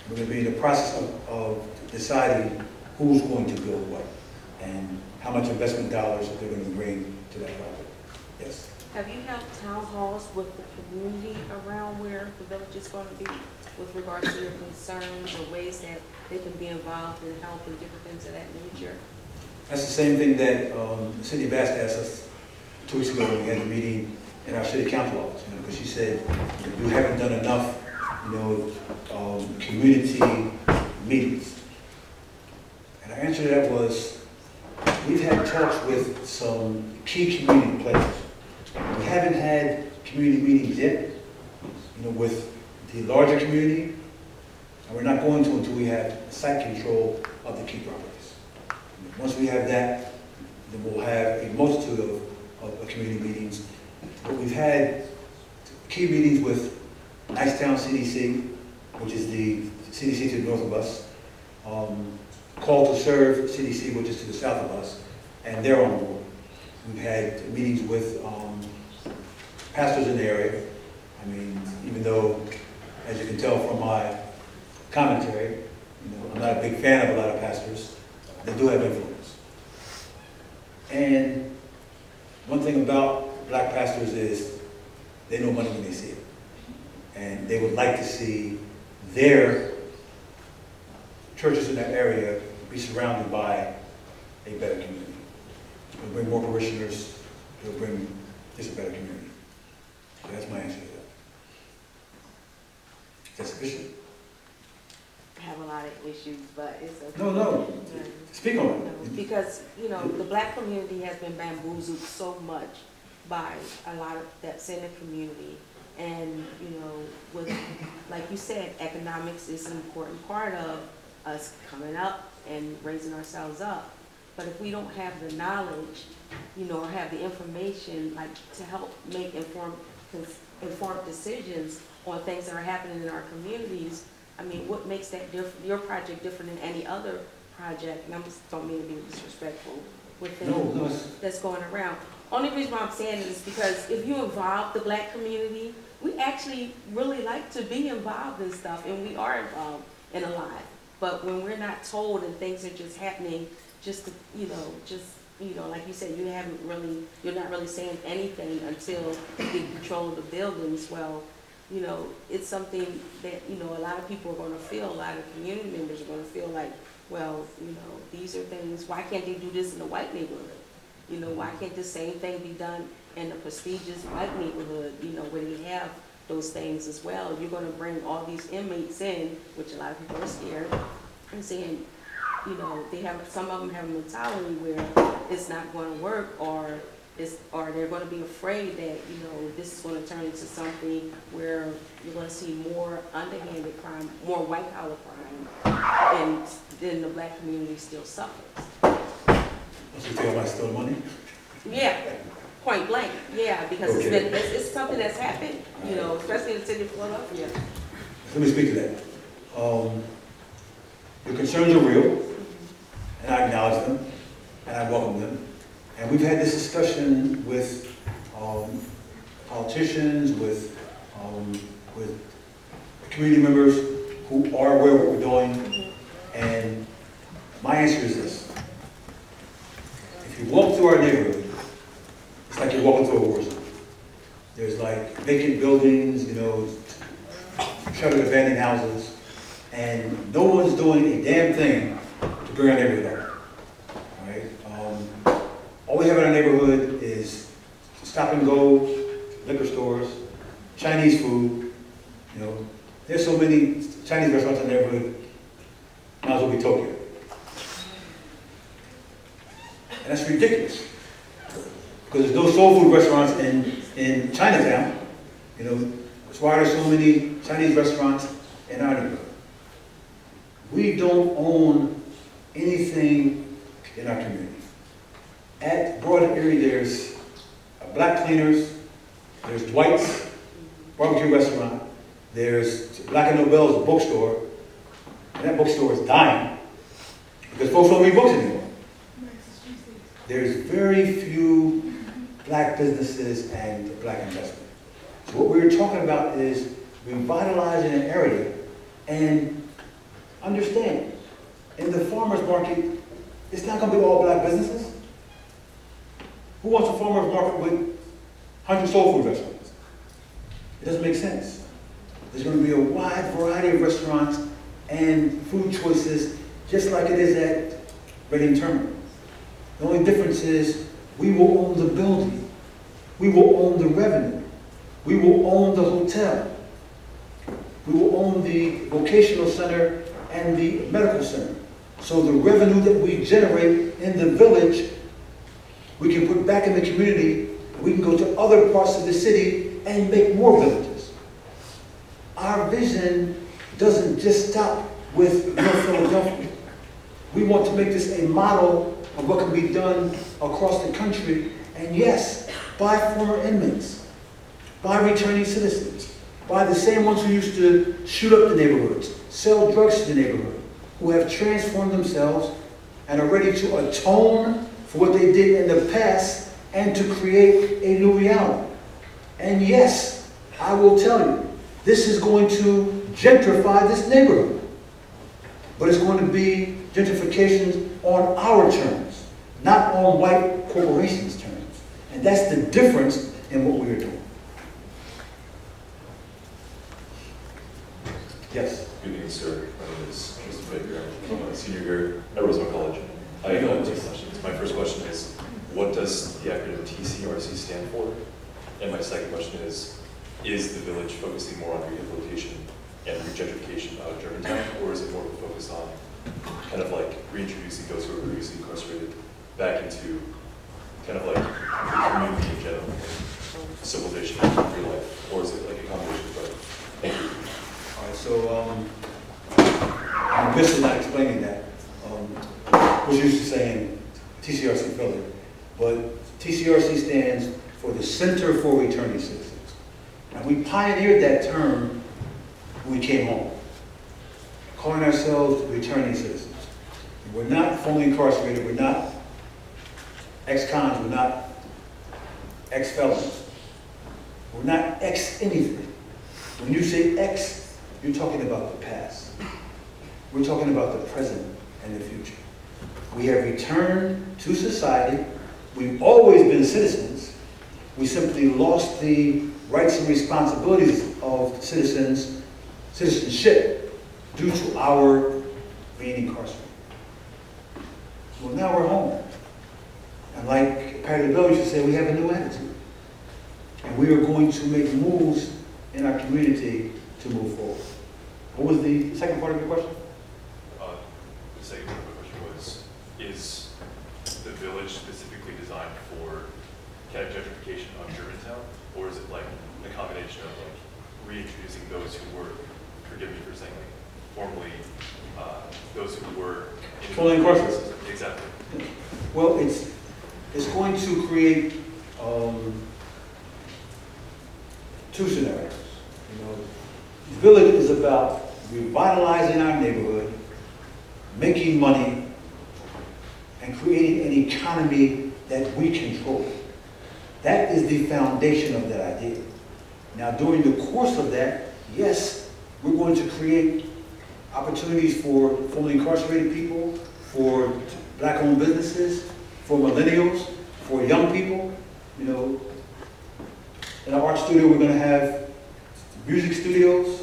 We're going to be in the process of deciding who's going to build what and how much investment dollars they're going to bring to that project. Yes. Have you held town halls with the community around where the village is going to be with regards to their concerns or ways that they can be involved in helping different things of that nature? That's the same thing that the city of Bass asked us 2 weeks ago when we had a meeting in our city council office, you know, because she said, you haven't done enough, you know, community meetings. And our answer to that was, we've had talks with some key community players. We haven't had community meetings yet, you know, with the larger community, and we're not going to until we have site control of the key properties. Once we have that, then we'll have a multitude of community meetings. But we've had key meetings with Nicetown CDC, which is the CDC to the north of us, Call to Serve CDC, which is to the south of us, and they're on board. We've had meetings with pastors in the area. I mean, even though, as you can tell from my commentary, you know, I'm not a big fan of a lot of pastors, they do have influence. And one thing about black pastors is they know money when they see it. And they would like to see their churches in that area be surrounded by a better community. It'll bring more parishioners, it'll bring just a better community. So that's my answer to that. Is that sufficient? I have a lot of issues, but it's okay. No, no. Speak on it. Because, you know, the black community has been bamboozled so much by a lot of that's in the community. And, you know, with, like you said, economics is an important part of us coming up and raising ourselves up. But if we don't have the knowledge, you know, or have the information, like, to help make informed decisions on things that are happening in our communities, I mean, what makes that your project different than any other project? And I just don't mean to be disrespectful with things that's going around. Only reason why I'm saying this is because if you involve the black community, we actually really like to be involved in stuff, and we are involved in a lot. But when we're not told and things are just happening, just to, you know, like you said, you haven't really, you're not really saying anything until you get control of the buildings. Well, you know, it's something that, you know, a lot of people are going to feel, a lot of community members are going to feel like, well, you know, these are things, why can't they do this in the white neighborhood? You know, why can't the same thing be done in a prestigious white neighborhood, you know, where you have those things as well? You're going to bring all these inmates in, which a lot of people are scared, and saying, you know, they have, some of them have a mentality where it's not going to work, or they're going to be afraid that, you know, this is going to turn into something where you're going to see more underhanded crime, more white collar crime, and then the black community still suffers. You feel I stole money? Yeah, point blank. Yeah, because okay. it's something that's happened, you know, especially in the city of Philadelphia. Let me speak to that. Your concerns are real, and I acknowledge them, and I welcome them. And we've had this discussion with politicians, with community members who are aware of what we're doing. And my answer is this: if you walk through our neighborhood, it's like you're walking through a war zone. There's like vacant buildings, you know, shuttered abandoned houses. And no one's doing a damn thing to through our neighborhood. Right? All we have in our neighborhood is stop and go, liquor stores, Chinese food. You know, there's so many Chinese restaurants in the neighborhood. Might as well be Tokyo. And that's ridiculous, because there's no soul food restaurants in Chinatown. You know, that's why there's so many Chinese restaurants in our neighborhood. We don't own anything in our community. At Broad Erie, there's a Black Cleaners, there's Dwight's Barbecue Restaurant, there's Black & Nobel's bookstore, and that bookstore is dying because folks don't read books anymore. There's very few Black businesses and Black investment. So what we're talking about is revitalizing an area, and understand, in the farmer's market, it's not going to be all Black businesses. Who wants a farmer's market with 100 soul food restaurants? It doesn't make sense. There's going to be a wide variety of restaurants and food choices, just like it is at Reading Terminal. The only difference is we will own the building. We will own the revenue. We will own the hotel. We will own the vocational center and the medical center. So the revenue that we generate in the village, we can put back in the community. We can go to other parts of the city and make more villages. Our vision doesn't just stop with North Philadelphia. We want to make this a model of what can be done across the country, and yes, by former inmates, by returning citizens, by the same ones who used to shoot up the neighborhoods, sell drugs to the neighborhood, who have transformed themselves and are ready to atone for what they did in the past and to create a new reality. And yes, I will tell you, this is going to gentrify this neighborhood, but it's going to be gentrification on our terms, not on white corporations' terms. And that's the difference in what we're doing. Yes? Good evening, sir. My name is Mr. Baker. I'm a senior here at Rosemont College. I have two questions. My first question is, what does the acronym TCRC stand for? And my second question is the village focusing more on rehabilitation and regentrification out of Germantown, or is it more focused on kind of like reintroducing those who are previously incarcerated back into kind of like the community in general, civilization, free life, or is it like a combination of both? Thank you. All right, so I'm missing not explaining that. We're used to saying TCRC Philly, but TCRC stands for the Center for Returning Citizens. And we pioneered that term when we came home, calling ourselves returning citizens. We're not formerly incarcerated, we're not ex-cons, we're not ex-felons, we're not ex-anything. When you say ex, you're talking about the past. We're talking about the present and the future. We have returned to society, we've always been citizens, we simply lost the rights and responsibilities of citizenship, due to our being incarcerated. Well, now we're home. And like Patty LaBelle used to say, we have a new attitude. And we are going to make moves in our community to move forward. What was the second part of your question? The second part of my question was, is the village specifically designed for kind of gentrification on Germantown? Or is it like a combination of like reintroducing those who were, forgive me for saying, like, formerly those who were in crisis. Exactly. Well, it's going to create two scenarios. You know, the village is about revitalizing our neighborhood, making money, and creating an economy that we control. That is the foundation of that idea. Now, during the course of that, yes, we're going to create opportunities for formerly incarcerated people, for Black-owned businesses, for millennials, for young people. You know, in our art studio, we're going to have music studios.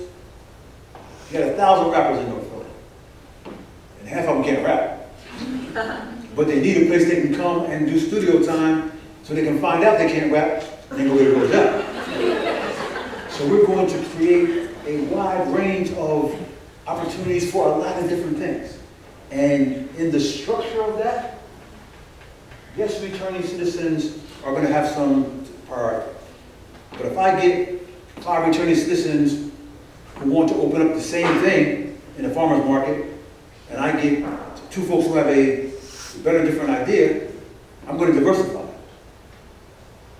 You got 1,000 rappers in North Philly, and half of them can't rap. But they need a place they can come and do studio time so they can find out they can't rap and they go where it goes up. So we're going to create a wide range of opportunities for a lot of different things. And in the structure of that, yes, returning citizens are going to have some priority. But if I get 5 returning citizens who want to open up the same thing in the farmer's market, and I get 2 folks who have a better, different idea, I'm going to diversify.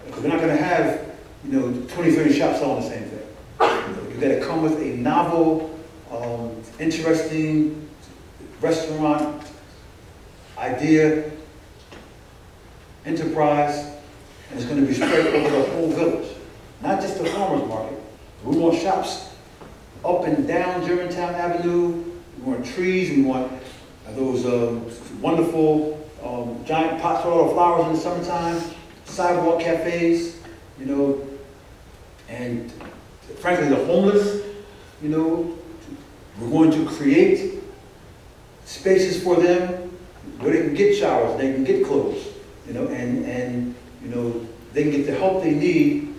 Because we're not going to have, 20, 30 shops selling the same thing. You've got to come with a novel, interesting restaurant idea, enterprise, and it's going to be spread over the whole village. Not just the farmer's market. We want shops up and down Germantown Avenue. We want trees. We want those wonderful giant pots with all the flowers in the summertime, sidewalk cafes, and frankly, the homeless, we're going to create spaces for them where they can get showers, they can get clothes, and they can get the help they need,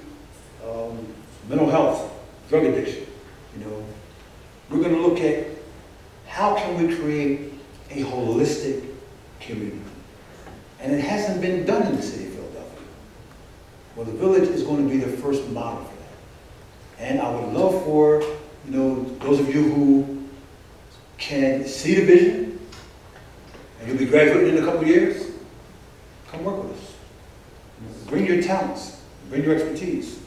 mental health, drug addiction, We're going to look at how can we create a holistic community. And it hasn't been done in the city of Philadelphia. Well, the village is going to be the first model for that. And I would love for, those of you who can see the vision, and you'll be graduating in a couple of years, come work with us. Bring your talents, bring your expertise,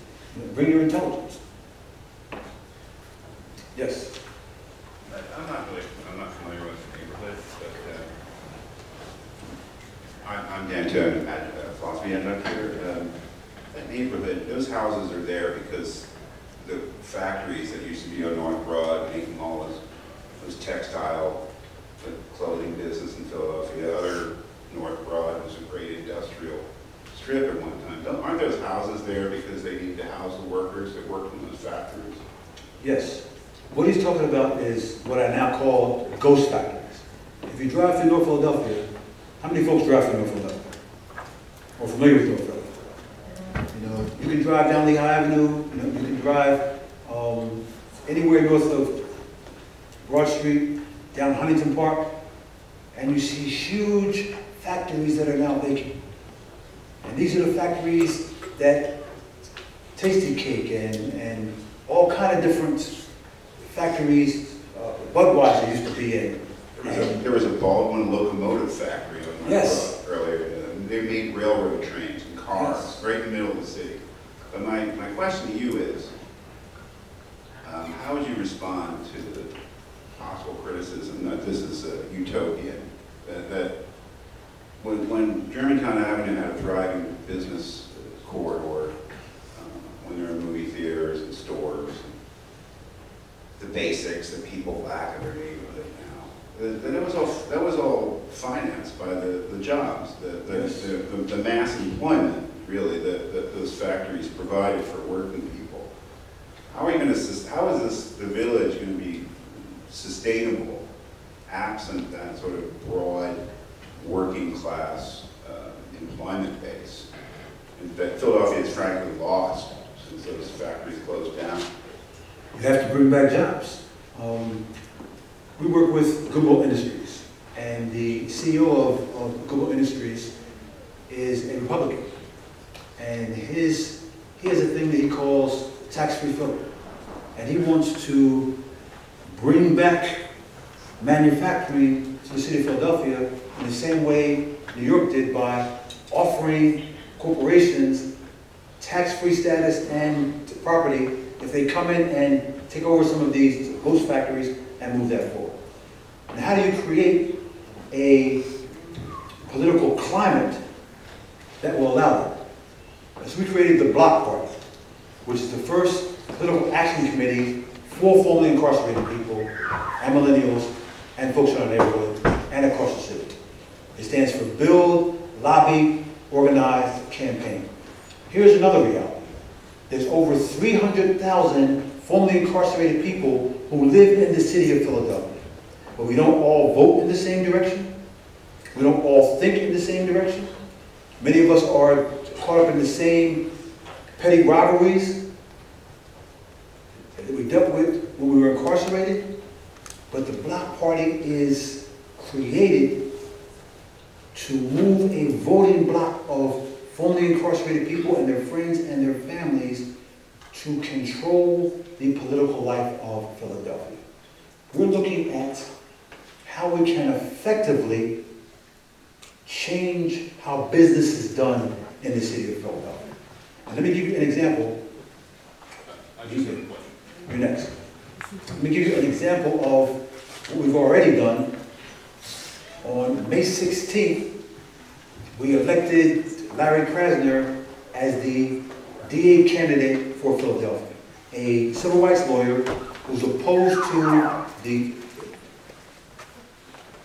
bring your intelligence. Yes? I'm not familiar with the neighborhood, but I'm Dan Tone at philosophy end up here. That neighborhood, those houses are there because the factories that used to be on North Broad making all those textile, the clothing business in Philadelphia, other North Broad was a great industrial strip at one time. Aren't those houses there because they need to house the workers that work in those factories? Yes. What he's talking about is what I now call ghost factories. If you drive through North Philadelphia, how many folks drive through North Philadelphia? Or familiar with North Philadelphia? You can drive down Lee Avenue, you can drive anywhere north of Broad Street, down Huntington Park, and you see huge factories that are now vacant. And these are the factories that Tasty Cake and all kind of different factories, Budweiser used to be in. There was a Baldwin locomotive factory on yes. earlier. They made railroad trains and cars yes. right in the middle of the city. But my question to you is, how would you respond to the possible criticism that this is a utopia? That when Germantown Avenue had a thriving business corridor, when there were movie theaters and stores, the basics that people lack in their neighborhood now. That was all financed by the jobs, the mass employment, really, that those factories provided for working people. How is the village going to be sustainable, absent that sort of broad working class employment base? And that Philadelphia is frankly lost since those factories closed down. You have to bring back jobs. We work with Google Industries, and the CEO of Google Industries is a Republican. And he has a thing that he calls tax-free Philly. And he wants to bring back manufacturing to the city of Philadelphia in the same way New York did by offering corporations tax-free status and property if they come in and take over some of these ghost factories and move that forward. And how do you create a political climate that will allow that? So we created the Block Party, which is the first political action committee for formerly incarcerated people and millennials and folks in our neighborhood and across the city. It stands for Build, Lobby, Organize, Campaign. Here's another reality. There's over 300,000 formerly incarcerated people who live in the city of Philadelphia. But we don't all vote in the same direction. We don't all think in the same direction. Many of us are caught up in the same petty robberies that we dealt with when we were incarcerated. But the Block Party is created to move a voting block of formerly incarcerated people and their friends and their families to control the political life of Philadelphia. We're looking at how we can effectively change how business is done in the city of Philadelphia. Now, let me give you an example. You're next. Let me give you an example of what we've already done. On May 16th, we elected Larry Krasner as the DA candidate for Philadelphia, a civil rights lawyer who's opposed to the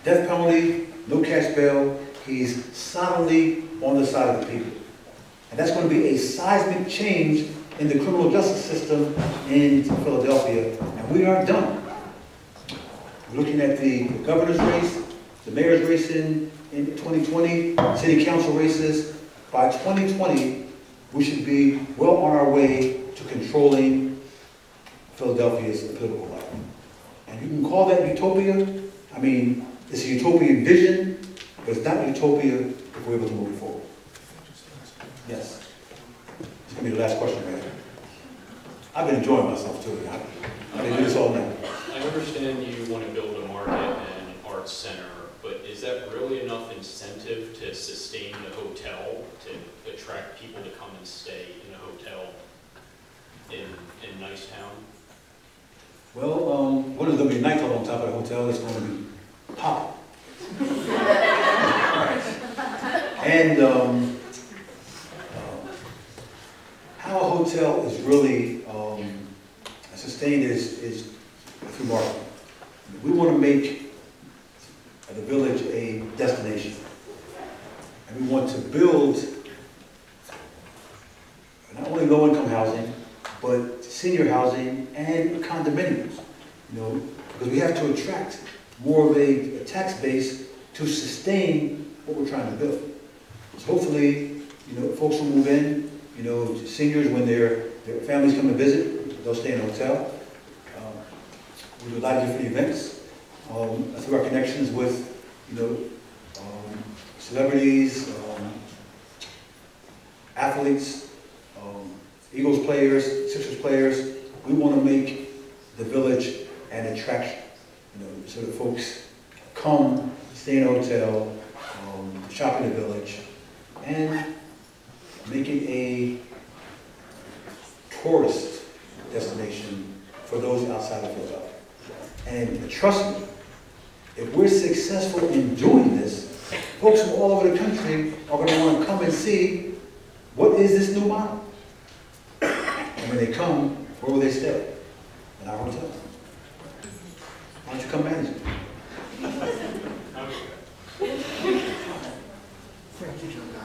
death penalty, no cash bail. He's solidly on the side of the people. And that's going to be a seismic change in the criminal justice system in Philadelphia. And we aren't done. We're looking at the governor's race, the mayor's race in 2020, city council races. By 2020, we should be well on our way to controlling Philadelphia's political life. And you can call that utopia. I mean, it's a utopian vision, but it's not utopia if we're able to move forward. Yes. It's going to be the last question, right? I've been enjoying myself, too. I've been doing this all night. I understand you want to build a market and an arts center, but is that really enough incentive to sustain the hotel, to attract people to come and stay in a hotel in Nicetown? Well, what is going to be a nightclub on top of the hotel is going to be pop. And how a hotel is really sustained is through marketing. We want to make the village a destination. And we want to build not only low-income housing, but senior housing and condominiums, you know, because we have to attract more of a tax base to sustain what we're trying to build. So hopefully, you know, folks will move in, you know, seniors when their families come to visit, they'll stay in a hotel. We do a lot of different events through our connections with, you know, celebrities, athletes, Eagles players, Sixers players. We want to make the village an attraction, you know, so that folks come, stay in a hotel, shop in the village, and make it a tourist destination for those outside of Philadelphia. And trust me, if we're successful in doing this, folks from all over the country are going to want to come and see what is this new model. And when they come, where will they stay? In our hotel. Why don't you come manage it? Thank you, Jondhi.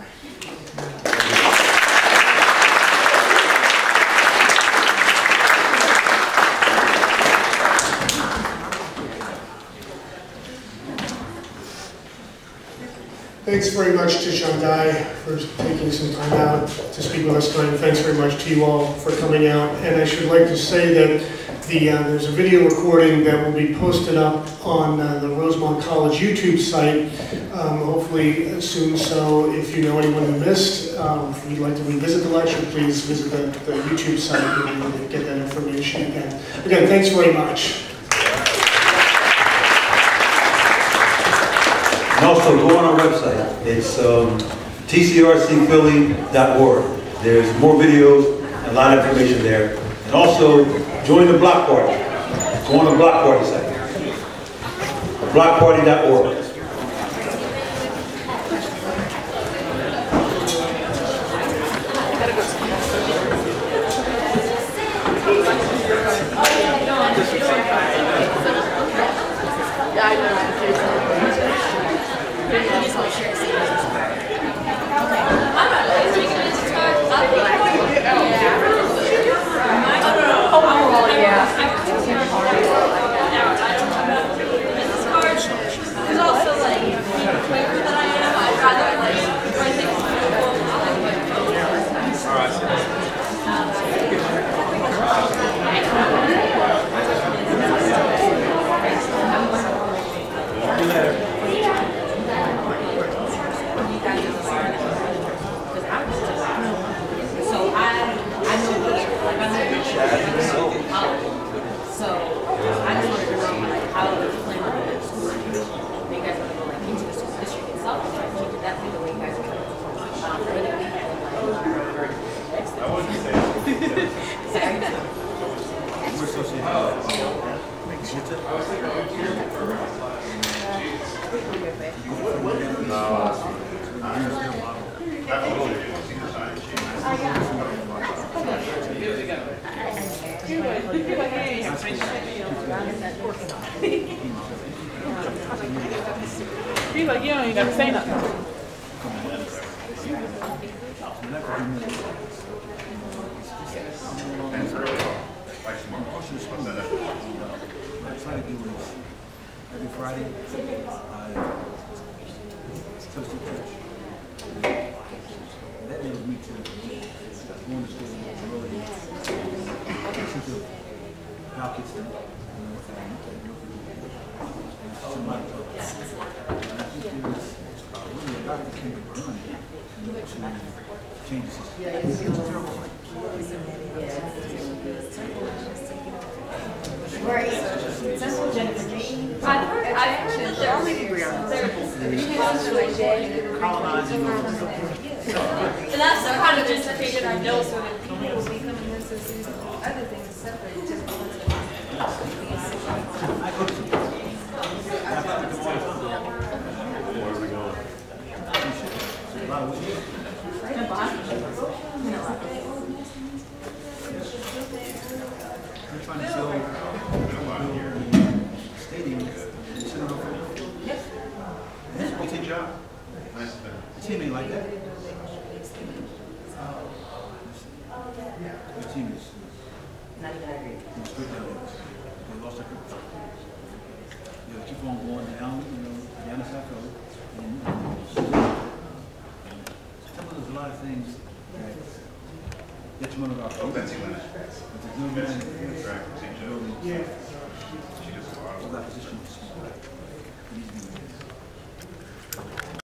Thanks very much to Jondhi for taking some time out to speak with us tonight. Thanks very much to you all for coming out. And I should like to say that there's a video recording that will be posted up on the Rosemont College YouTube site, hopefully soon. So if you know anyone who missed, if you'd like to revisit the lecture, please visit the YouTube site and get that information again. Again, thanks very much. And also, go on our website. It's tcrcphilly.org. There's more videos and a lot of information there. And also, join the Block Party. Go on the Block Party site. Blockparty.org. in the bar because I was just so I know theater. Like I know theater college. So I just wanted to know like how to explain the school. Do you guys want to go like into the school district itself? Would that be the way you guys would really be next I wouldn't say he's like, you don't even gotta say nothing. I try to do this every Friday. Toasted church. That leads me to going to school and really teaching how kids think. And I think it was really a lot that came to run to change the system. And that's the kind of justification I know, so that people will be coming in to do other things separate, just because of where are we going? I'm trying to show stadium. It's a job. Teaming like that. The team is not even agree. They lost their coach. They keep on going down, down the South Coast. There's a lot of things that you want to talk about. But there's no man in the position.